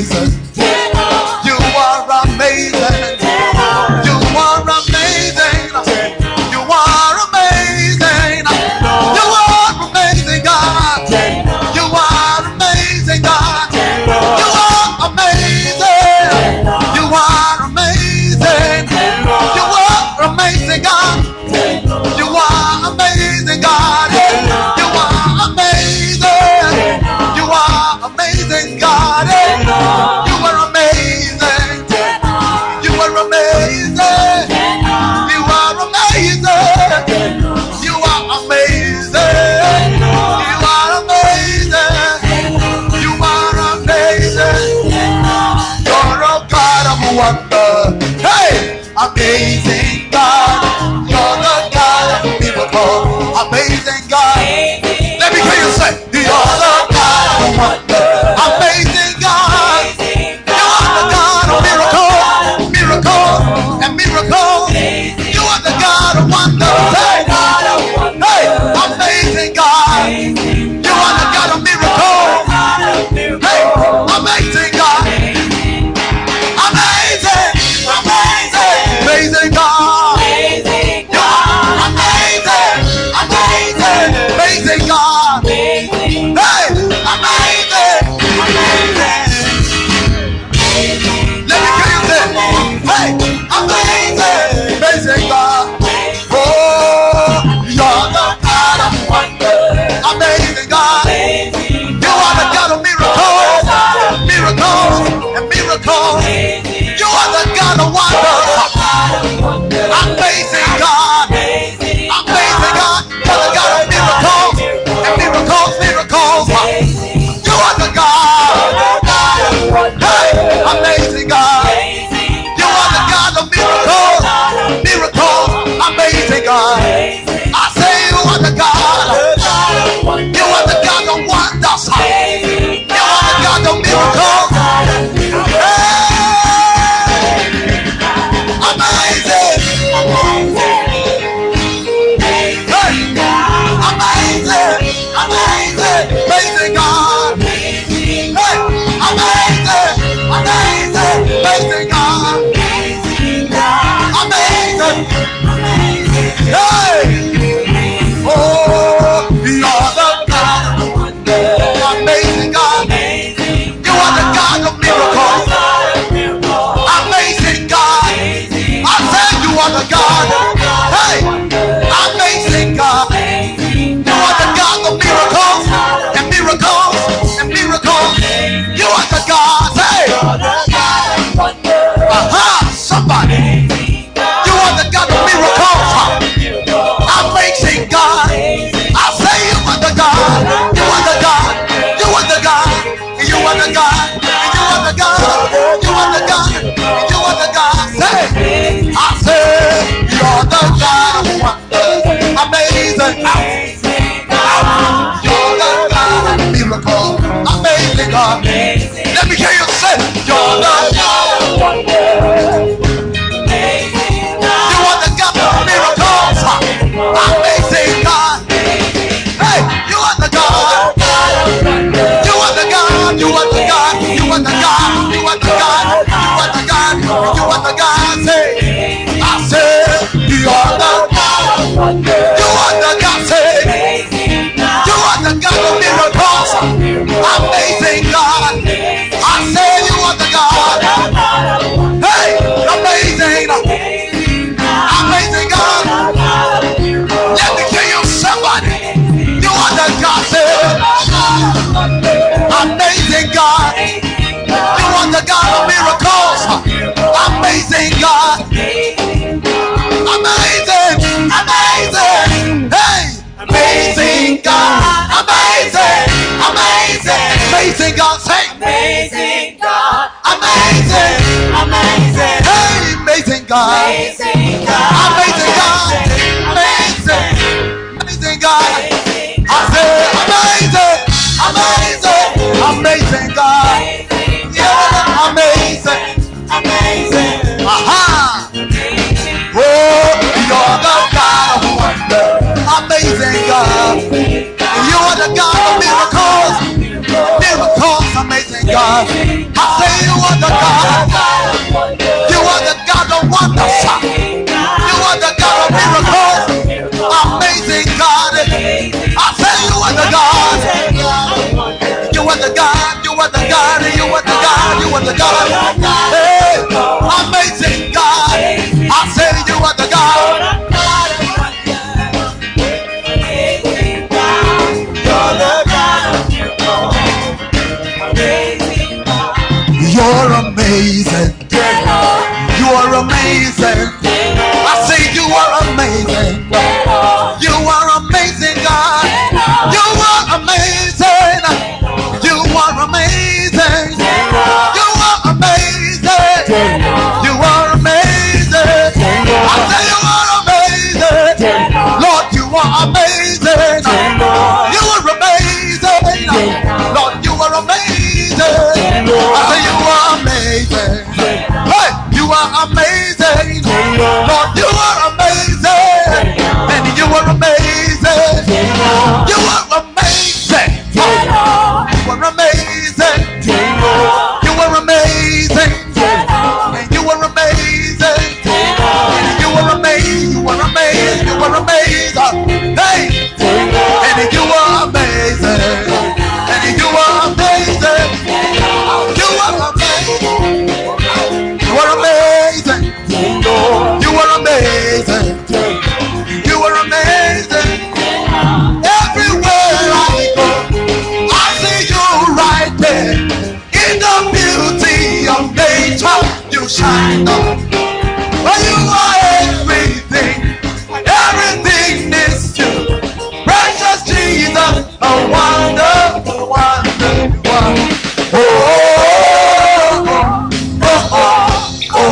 amazing. You are amazing. You are amazing. You are amazing. You are amazing, God. You are amazing, God. You are amazing. You are amazing. You are amazing, God. You are amazing, God. You are amazing. You are amazing, God. You are amazing. You are amazing. You are amazing. You are amazing. You are amazing. You are amazing. You're a God of wonder. Hey, amazing God. You're a God of miracle. Amazing God. Let me hear you say, you're the God of wonder. Amazing God. You're the God of miracle. Miracle and miracle. You are the God of wonder. Hey, hey, amazing God. You are the God of miracle. Hey, amazing God. Amazing. Amazing. Amazing God. You are amazing. Amazing. Amazing God. Hey, amazing. Let me hear you say, hey, amazing. Amazing God. Oh, you're the God of wonder. Amazing God. You are the God of miracles. Miracles and miracles. You are the God of wonder. Amazing God. Amazing God. You're the God of miracles and miracles, miracles. You are the God. Hey, amazing God. You are the God of miracles. Miracles. Amazing God. I say you are the God. You are the God of wonders. You are the God of miracles. Hey! Amazing. Hey! Amazing. Amazing. Amazing God. Hey! Amazing. Amazing. Amazing God. Amazing. Hey! Oh, you're the God of wonder. Amazing God. You are the God of miracles. Amazing God. I said you are the God. Hey! Amazing God. You are the God of miracles and miracles and miracles. You are the God. Hey! Aha! Somebody. You are the God of miracles. Amazing God. I say you are the God. You are the God. You are the God. You are the God. You are the God. You are the God. You are the God. Say, I say you're the God of wonders. Amazing. You're the God of miracles. Amazing God. Let me hear you say, you're the God of wonders. You are the God of miracles. Amazing God. Hey, you are the God. You are the God. You are the God. You are the God. You are the God. You are the God. You are the God. Say, I say, you are the God. You are the God. Say, you are the God of miracles. Amazing God. I say, you are the God. Hey, amazing. Amazing God. Let me hear you, somebody. You are the God. Amazing God. You are the God of miracles. Amazing God. Amazing. Amazing. Hey. Amazing God. Amazing. Amazing. Amazing God. Say. Amazing God. Amazing. Amazing. Hey. Amazing God. Amazing God. Amazing God. Amazing. Amazing God. I say, amazing. Amazing, amazing God. Yeah, amazing, amazing. Aha! Oh, you're the God of wonder. Amazing God. You are the God of miracles. Miracles, amazing God. I say the God, you are the God, you are the God, you are the God. Hey, amazing God. I said you are the God. You're amazing. You are amazing. I say you are amazing. You are amazing, God. You are amazing. You are amazing. You are amazing. You are amazing. I say you are amazing. Lord, you are amazing. You are amazing. Lord, you are amazing. I say you are amazing. Hey, you are amazing. Lord, you are amazing. And you are amazing. You are amazing. You are amazing. You are amazing. And you are amazing. And you are amazing. You are amazing. You are amazing. Hey, and you are amazing. And you are amazing. Shine up. For you are everything. Everything is you. Precious Jesus, a wonderful, wonderful one. Oh, oh, oh, oh, oh, oh, oh, oh,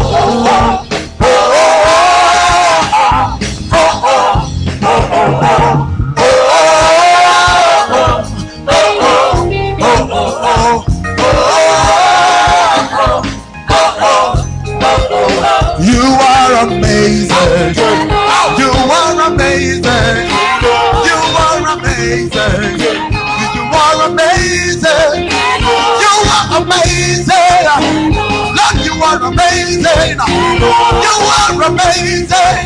oh, oh, oh, oh, oh. You are amazing. You are amazing. You are amazing. You are amazing. You are amazing. Lord, you are amazing. You are amazing.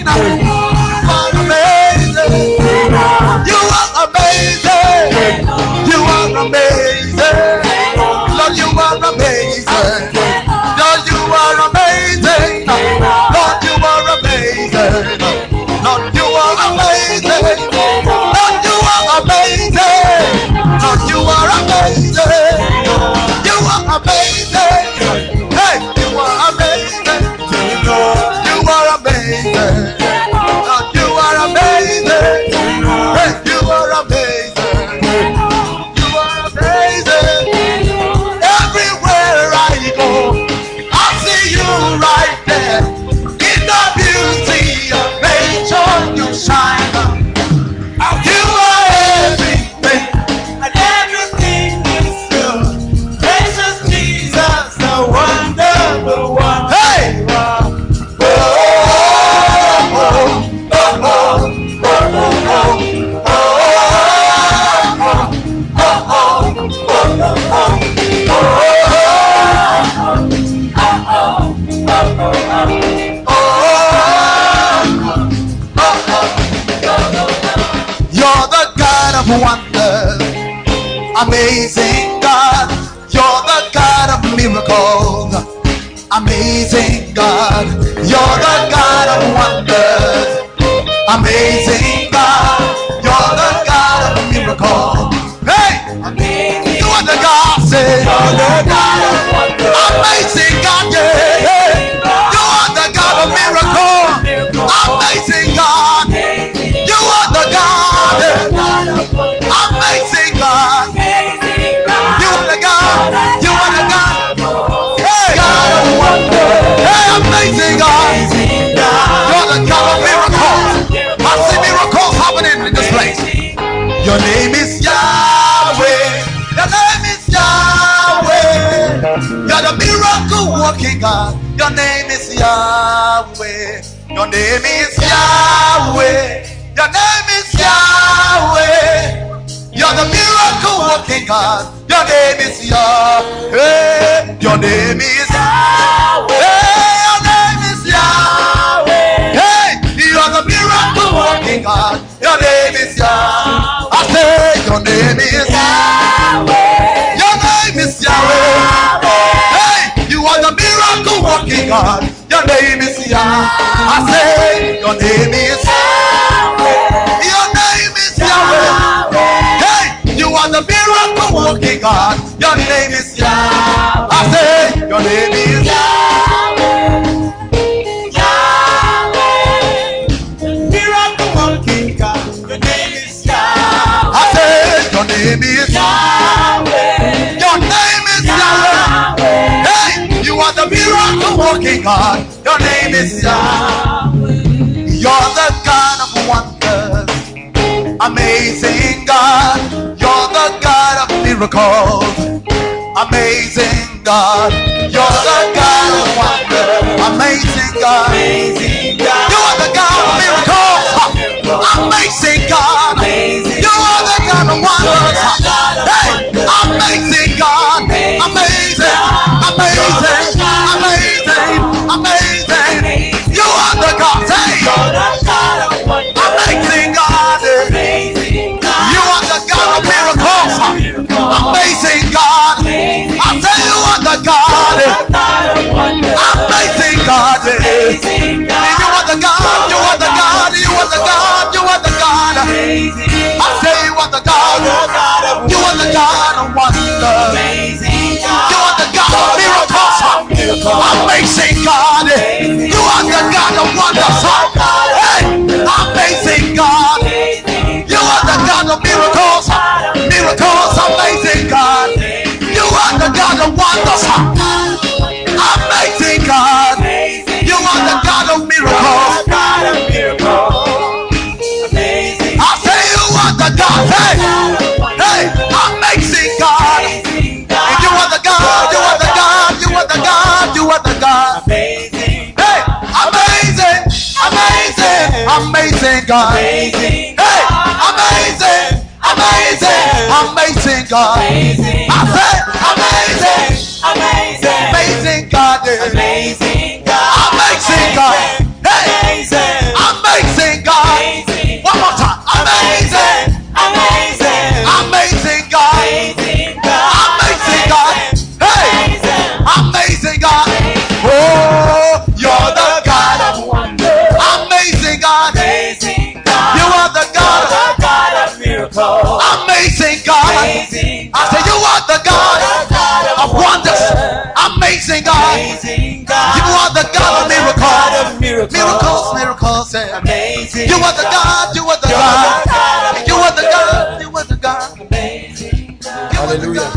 You are amazing. You are amazing. You are amazing. Lord, you are amazing. Lord, you are amazing. Lord, you are amazing. Lord, you are amazing. Lord, you are amazing. Lord, you are amazing. You are amazing. Hey, you are amazing. You are amazing. Lord, you are amazing. Hey, you are amazing. You are amazing. Everywhere I go, I see you right there. You shine up. You are everything, and everything is you. Precious Jesus, the wonderful one. Hey! Oh, oh, oh, oh, oh, oh, oh, oh, oh, oh, oh, wonder, amazing God, you're the God of miracles, amazing God, you're the God of wonders, amazing God, you're the God of miracles. Hey, amazing, you are the God, say, you're the God of wonders, amazing God, yeah, hey, you are the God of miracles, amazing God, you are the God. Yeah. Amazing God. Amazing God, you are the God, you are the God, hey, God of wonders, hey, amazing God, you're the God of miracles. I see miracles happening in this place. Your name is Yahweh, your name is Yahweh, you're the miracle working God, your name is Yahweh, your name is Yahweh, your name is Yahweh. You're the miracle working God. Your name is Yahweh. Your name is Yahweh. Your name is Yahweh. Hey, you're the miracle working God. Your name is Yahweh. I say your name is Yahweh. Your name name is Yahweh, Yahweh, miracle working God, your name is Yahweh. I said your name is Yahweh, your name is Yahweh. Hey, you are the miracle working God, your name is Yahweh. You're the God of wonders, amazing God. You're the God of miracles, amazing God. You're the God of wonder, amazing God. You are the God of miracles, amazing God. You are the God of wonders, hey, amazing God, amazing, amazing, amazing, amazing. You are the God, hey, amazing God. You are the God of miracles, amazing God. God, amazing God, amazing God. You are the God, you are the God, you are the God, you are the God. I say you are the God, you are the God of wonders. You are the God of miracles, amazing God. You are the God of wonders, amazing God. You are the God of miracles, miracles, amazing God. The God of wonders, amazing God. You are the God of miracles. I say you are the God, hey, hey, amazing God. And you are the God, you are the God, you are the God, you are the God. Hey, amazing, amazing, amazing God. Hey, amazing, amazing, amazing God. I say. Amazing, amazing, amazing God, amazing God, amazing God, amazing, amazing God. One more time, amazing, amazing, amazing God, amazing God, hey, amazing God. Oh, you're the God of wonders, amazing God. You are the God of miracles, amazing God. I say you are the God of wonders, amazing God. Amazing God. You are the God of miracles, miracles, miracles, amazing. You are the God, you are the God, you are the God, you are the God. Amazing God. Hallelujah.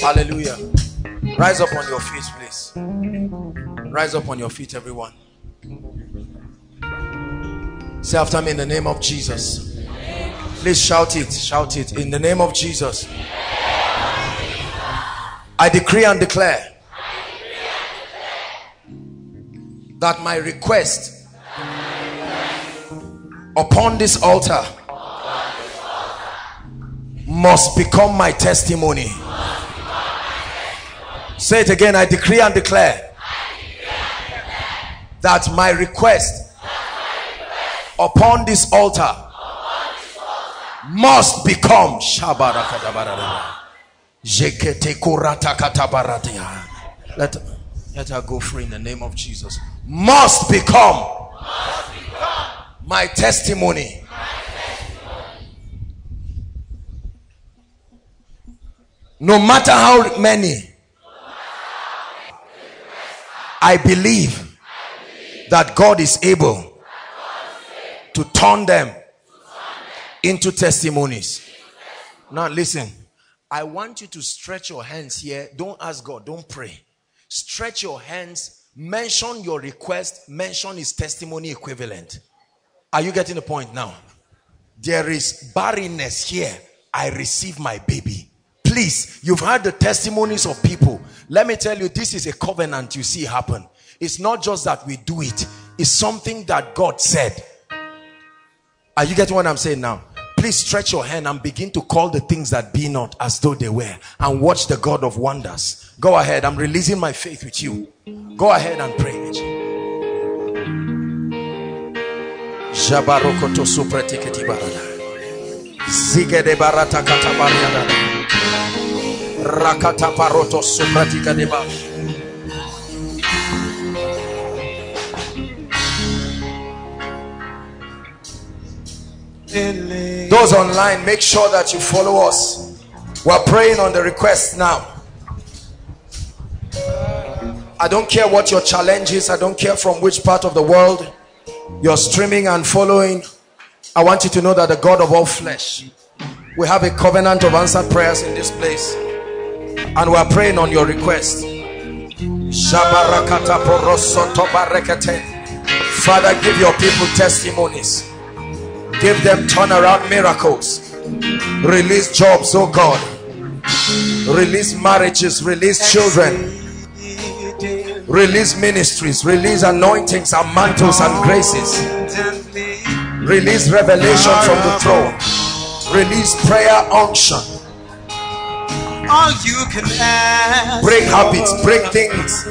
Hallelujah. Rise up on your feet, please. Rise up on your feet, everyone. Say after me, in the name of Jesus. Please shout it, shout it. In the name of Jesus. I decree and declare that my request upon this altar must become my testimony. Say it again. I decree and declare that my request upon this altar must become Shabbat. Let her go free in the name of Jesus. Must become my testimony. No matter how many, I believe that God is able to turn them into testimonies. Now listen. I want you to stretch your hands here. Don't ask God. Don't pray. Stretch your hands. Mention your request. Mention his testimony equivalent. Are you getting the point now? There is barrenness here. I receive my baby. Please, you've heard the testimonies of people. Let me tell you, this is a covenant you see happen. It's not just that we do it. It's something that God said. Are you getting what I'm saying now? Please stretch your hand and begin to call the things that be not as though they were, and watch the God of wonders. Go ahead. I'm releasing my faith with you. Go ahead and pray. Those online, make sure that you follow us. We're praying on the request now. I don't care what your challenge is. I don't care from which part of the world you're streaming and following. I want you to know that the God of all flesh, we have a covenant of answered prayers in this place, and we are praying on your request. Father, give your people testimonies. Give them turnaround miracles. Release jobs, oh God. Release marriages, release children, release ministries, release anointings and mantles and graces. Release revelation from the throne. Release prayer unction. All you can ask. Break habits, break things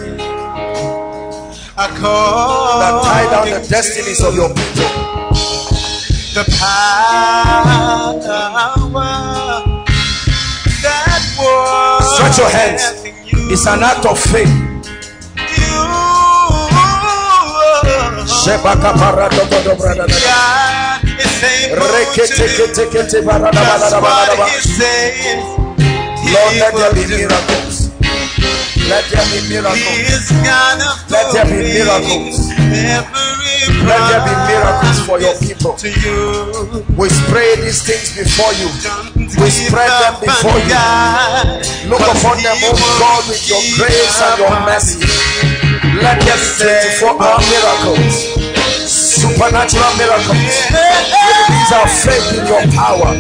that tie down the destinies of your people. The power that was. Stretch your hands. It's an act of faith. Lord, let there be miracles. Let there be miracles. Let there be miracles. Let there be miracles for your people. We spray these things before you. We spread them before you. Look upon them, oh God, with your grace and your mercy. Let them be for our miracles. Supernatural miracles. Release our faith in your power.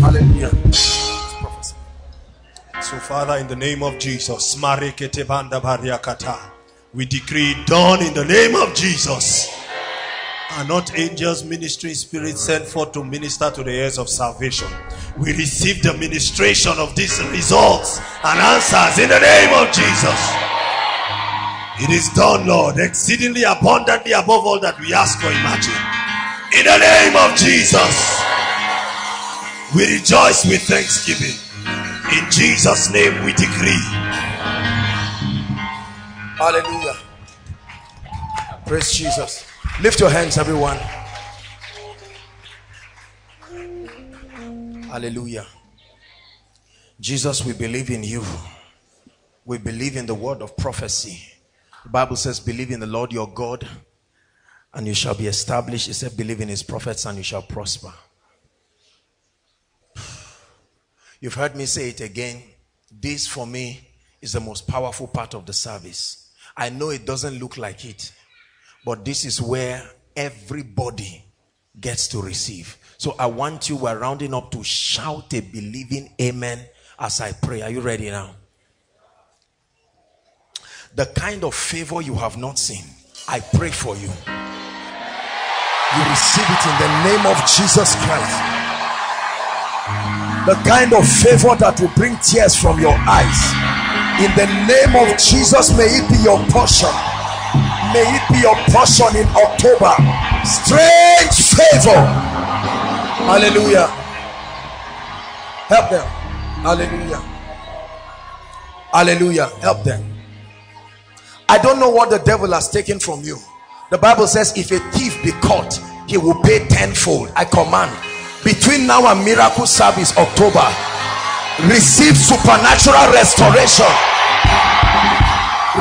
Hallelujah. So Father, in the name of Jesus, we decree dawn in the name of Jesus. Are not angels, ministry spirits sent forth to minister to the heirs of salvation? We receive the ministration of these results and answers in the name of Jesus. It is done, Lord, exceedingly abundantly above all that we ask or imagine. In the name of Jesus. We rejoice with thanksgiving. In Jesus' name we decree. Hallelujah. Praise Jesus. Lift your hands, everyone. Hallelujah. Jesus, we believe in you. We believe in the word of prophecy. The Bible says, believe in the Lord your God and you shall be established. It said, believe in his prophets and you shall prosper. You've heard me say it again. This for me is the most powerful part of the service. I know it doesn't look like it, but this is where everybody gets to receive. So I want you, we're rounding up, to shout a believing amen as I pray. Are you ready now? The kind of favor you have not seen, I pray for you. You receive it in the name of Jesus Christ. The kind of favor that will bring tears from your eyes. In the name of Jesus, may it be your portion. May it be your portion in October. Strange favor. Hallelujah. Help them. Hallelujah. Hallelujah. Help them. I don't know what the devil has taken from you. The Bible says if a thief be caught, he will pay tenfold. I command, between now and miracle service October, receive supernatural restoration.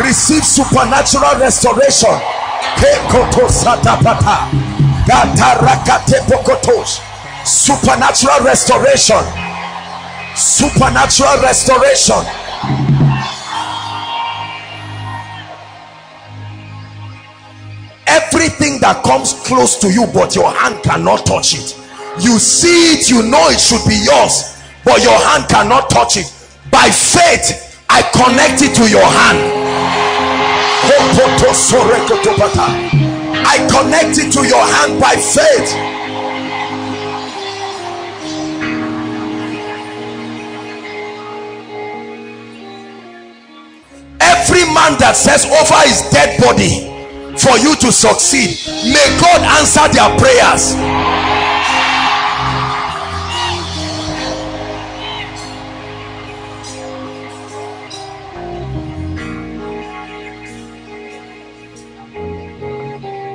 Receive supernatural restoration. Supernatural restoration. Supernatural restoration. Everything that comes close to you but your hand cannot touch it. You see it, you know it should be yours, but your hand cannot touch it. By faith, I connect it to your hand. I connect it to your hand by faith. Every man that says over his dead body for you to succeed, may God answer their prayers.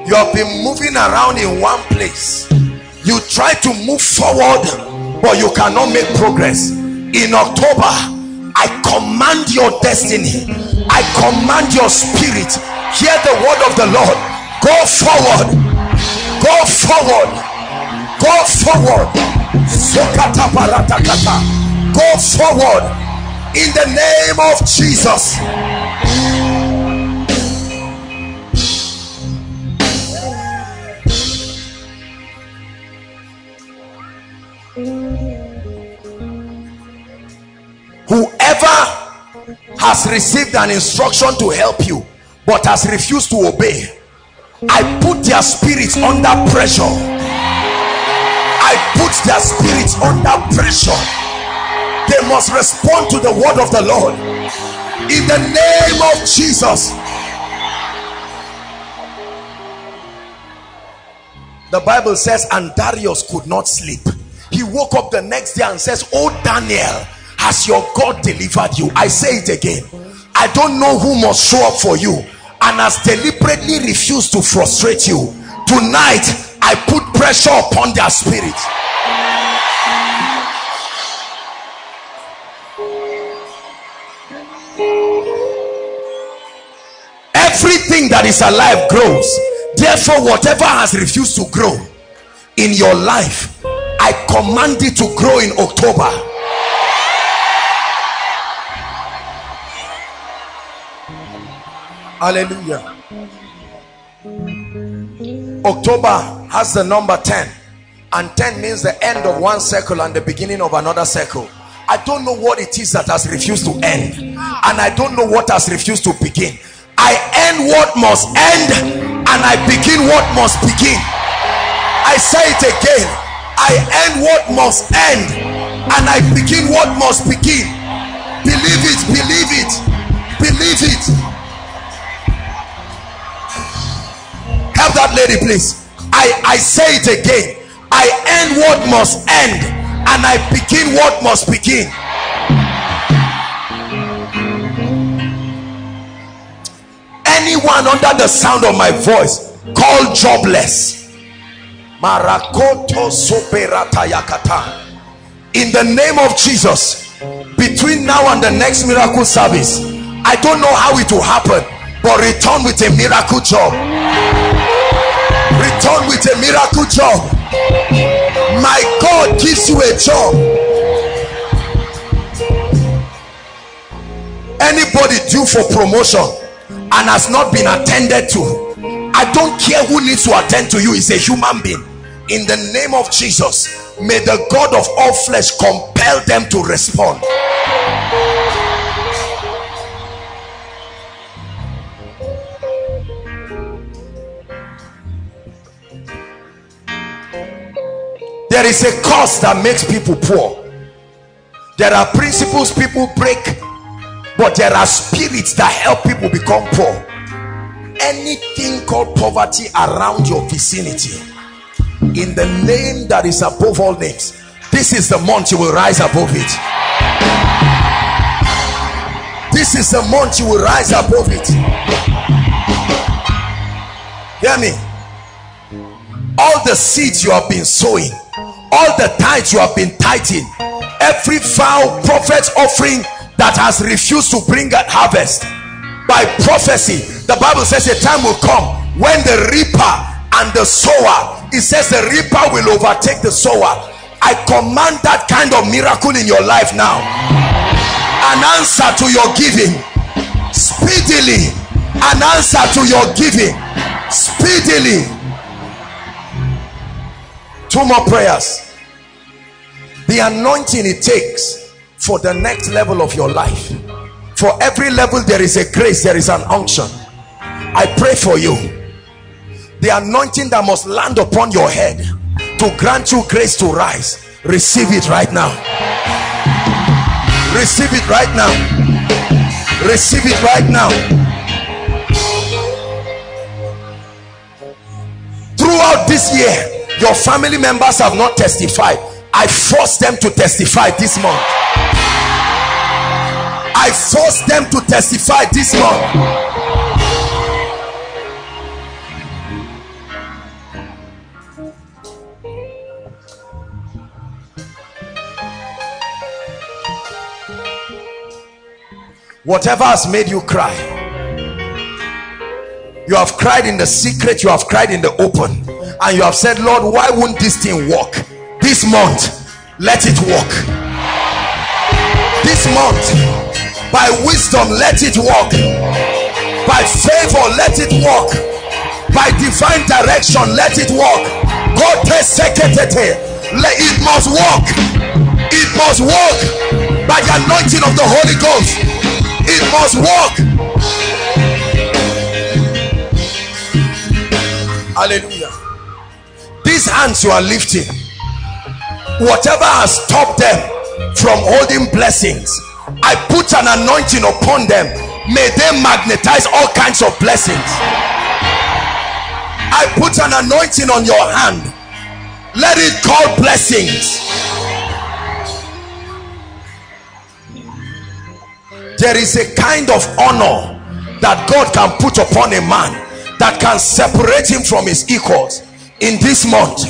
You have been moving around in one place. You try to move forward, but you cannot make progress. In October, I command your destiny. I command your spirit. Hear the word of the Lord. Go forward. Go forward. Go forward. Go forward. In the name of Jesus. Whoever has received an instruction to help you but has refused to obey, I put their spirits under pressure. I put their spirits under pressure. They must respond to the word of the Lord in the name of Jesus. The Bible says, and Darius could not sleep. He woke up the next day and says, oh Daniel, has your God delivered you? I say it again. I don't know who must show up for you and has deliberately refused to frustrate you. Tonight, I put pressure upon their spirit. Everything that is alive grows. Therefore, whatever has refused to grow in your life, I command it to grow in October. Hallelujah. October has the number 10, and 10 means the end of one circle and the beginning of another circle. I don't know what it is that has refused to end, and I don't know what has refused to begin. I end what must end, and I begin what must begin. I say it again. I end what must end, and I begin what must begin. Believe it, believe it, believe it. Help that lady, please. I say it again. I end what must end, and I begin what must begin. Anyone under the sound of my voice called jobless, in the name of Jesus, between now and the next miracle service, I don't know how it will happen, but return with a miracle job. Return with a miracle job. My God gives you a job. Anybody due for promotion and has not been attended to, I don't care who needs to attend to you, is a human being. In the name of Jesus, may the God of all flesh compel them to respond. There is a curse that makes people poor. There are principles people break, but there are spirits that help people become poor. Anything called poverty around your vicinity, in the name that is above all names, this is the month you will rise above it. This is the month you will rise above it. Hear me. All the seeds you have been sowing, all the tithes you have been tithing, every vow, prophet's offering that has refused to bring a harvest, by prophecy, the Bible says a time will come when the reaper and the sower, it says the reaper will overtake the sower. I command that kind of miracle in your life now. An answer to your giving. Speedily. An answer to your giving. Speedily. 2 more prayers. The anointing it takes for the next level of your life. For every level there is a grace, there is an unction. I pray for you. The anointing that must land upon your head to grant you grace to rise, receive it right now. Receive it right now. Receive it right now. Throughout this year, your family members have not testified. I force them to testify this month. I force them to testify this month. Whatever has made you cry, you have cried in the secret, you have cried in the open, and you have said, Lord, why won't this thing work? This month, let it work. This month, by wisdom, let it work. By favor, let it work. By divine direction, let it work. God takes secretary. It must work. It must work. By the anointing of the Holy Ghost, it must work. Hallelujah. These hands you are lifting, whatever has stopped them from holding blessings, I put an anointing upon them. May they magnetize all kinds of blessings. I put an anointing on your hand. Let it call blessings. There is a kind of honor that God can put upon a man that can separate him from his equals. In this month,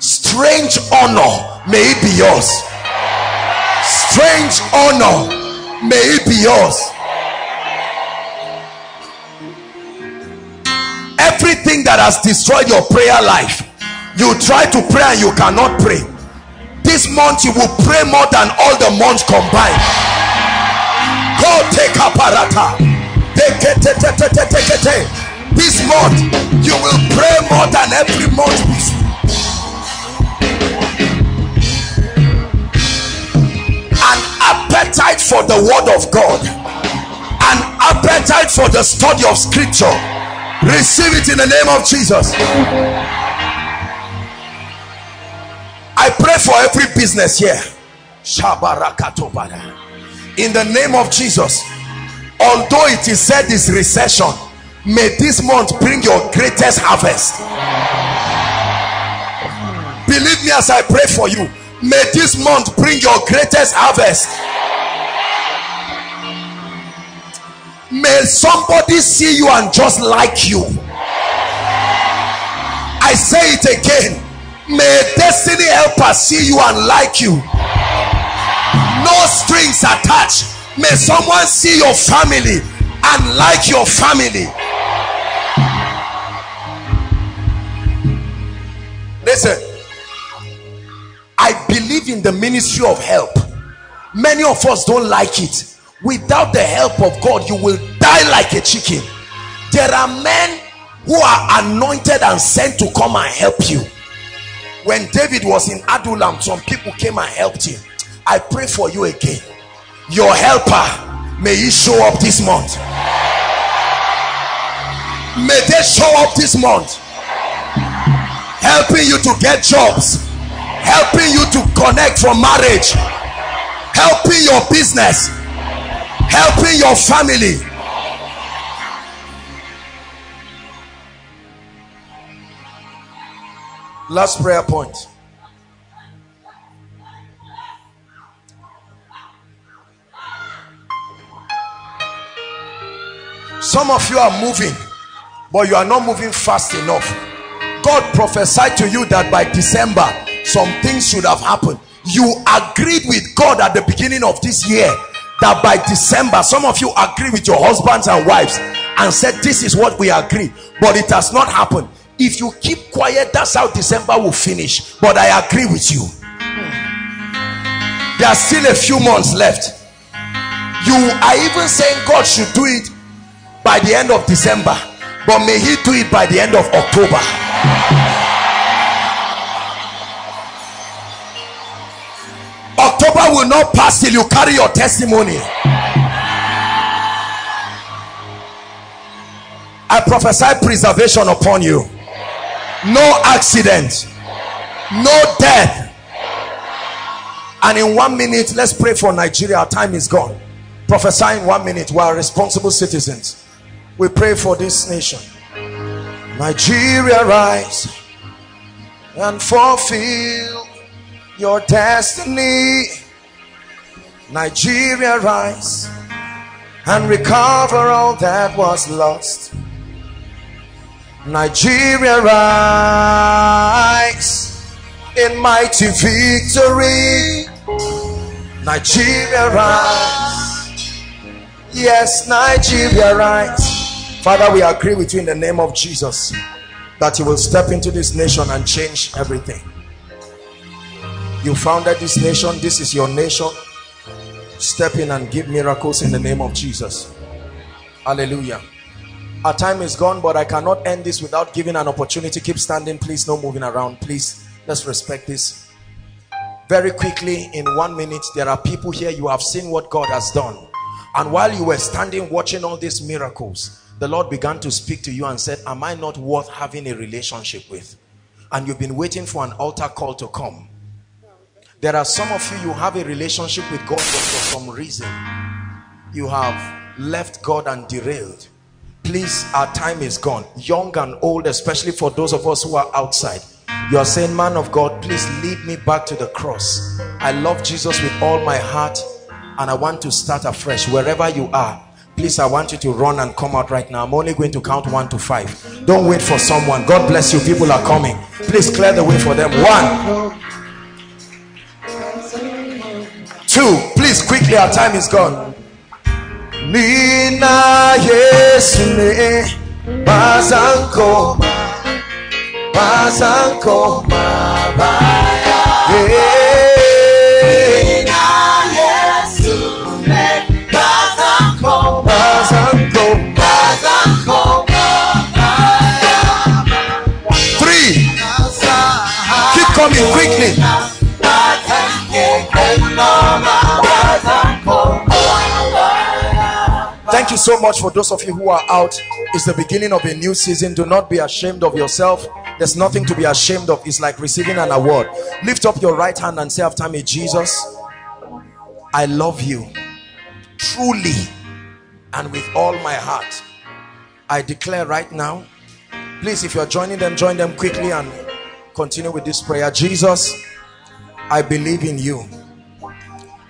strange honor, may it be yours. Strange honor, may it be yours. Everything that has destroyed your prayer life, you try to pray and you cannot pray. This month you will pray more than all the months combined. God take up parata. This month you will pray more than every month before. Appetite for the word of God, an appetite for the study of scripture. Receive it in the name of Jesus. I pray for every business here in the name of Jesus. Although it is said this recession, may this month bring your greatest harvest. Believe me as I pray for you, may this month bring your greatest harvest. May somebody see you and just like you. I say it again, may a destiny helper see you and like you. No strings attached. May someone see your family and like your family. Listen, I believe in the ministry of help. Many of us don't like it. Without the help of God, you will die like a chicken. There are men who are anointed and sent to come and help you. When David was in Adullam, some people came and helped him. I pray for you again. Your helper, may he show up this month. May they show up this month. Helping you to get jobs. Helping you to connect for marriage, helping your business, helping your family. Last prayer point. Some of you are moving, but you are not moving fast enough. God prophesied to you that by December, some things should have happened. You agreed with God at the beginning of this year that by December, some of you agree with your husbands and wives and said, this is what we agree, but it has not happened. If you keep quiet, that's how December will finish. But I agree with you. There are still a few months left. You are even saying God should do it by the end of December, but may he do it by the end of October. October will not pass till you carry your testimony. I prophesy preservation upon you. No accident, no death. And in 1 minute, let's pray for Nigeria. Our time is gone. Prophesy in 1 minute. We are responsible citizens. We pray for this nation. Nigeria, rise and fulfill your destiny. Nigeria, rise and recover all that was lost. Nigeria, rise in mighty victory. Nigeria, rise Yes, Nigeria, right. Father, we agree with you in the name of Jesus that you will step into this nation and change everything. You founded this nation. This is your nation. Step in and give miracles in the name of Jesus. Hallelujah. Our time is gone, but I cannot end this without giving an opportunity. Keep standing, please. No moving around, please. Let's respect this. Very quickly, in 1 minute, there are people here, you have seen what God has done. And while you were standing watching all these miracles, the Lord began to speak to you and said, am I not worth having a relationship with? And you've been waiting for an altar call to come. There are some of you have a relationship with God, but for some reason you have left God and derailed. Please, our time is gone. Young and old, especially for those of us who are outside, you are saying, man of God, please lead me back to the cross. I love Jesus with all my heart and I want to start afresh. Wherever you are, please, I want you to run and come out right now. I'm only going to count 1 to 5. Don't wait for someone. God bless you. People are coming. Please clear the way for them. 1, 2, please, quickly, our time is gone. Nina Yesune Bazanko Mabaya. Quickly. Thank you so much for those of you who are out. It's the beginning of a new season. Do not be ashamed of yourself. There's nothing to be ashamed of. It's like receiving an award. Lift up your right hand and say after me, Jesus, I love you truly and with all my heart. I declare right now, please, if you're joining them, join them quickly and continue with this prayer. Jesus, I believe in you.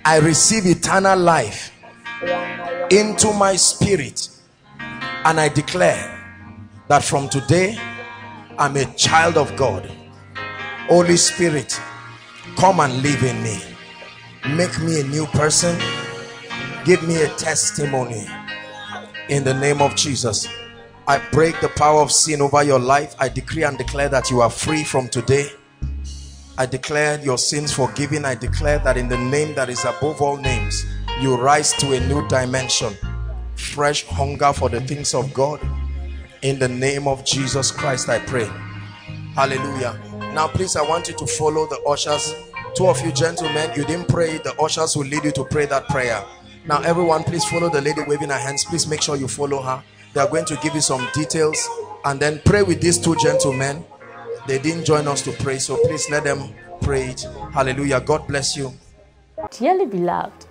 I receive eternal life into my spirit, and I declare that from today I'm a child of God. Holy Spirit, come and live in me. Make me a new person. Give me a testimony in the name of Jesus. I break the power of sin over your life. I decree and declare that you are free from today. I declare your sins forgiven. I declare that in the name that is above all names, you rise to a new dimension. Fresh hunger for the things of God. In the name of Jesus Christ, I pray. Hallelujah. Now, please, I want you to follow the ushers. 2 of you gentlemen, you didn't pray. The ushers will lead you to pray that prayer. Now, everyone, please follow the lady waving her hands. Please make sure you follow her. They are going to give you some details and then pray with these 2 gentlemen. They didn't join us to pray, so please let them pray it. Hallelujah. God bless you. Dearly beloved,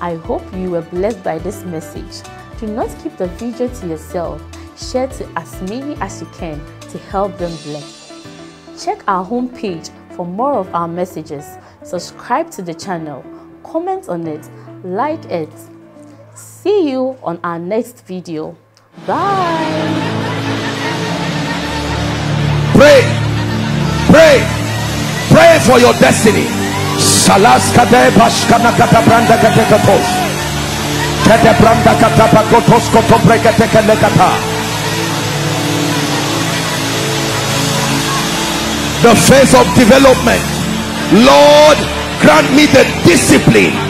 I hope you were blessed by this message. Do not keep the video to yourself. Share to as many as you can to help them bless. Check our homepage for more of our messages. Subscribe to the channel. Comment on it. Like it. See you on our next video. Bye. Pray, pray, pray for your destiny. The phase of development. Lord, grant me the discipline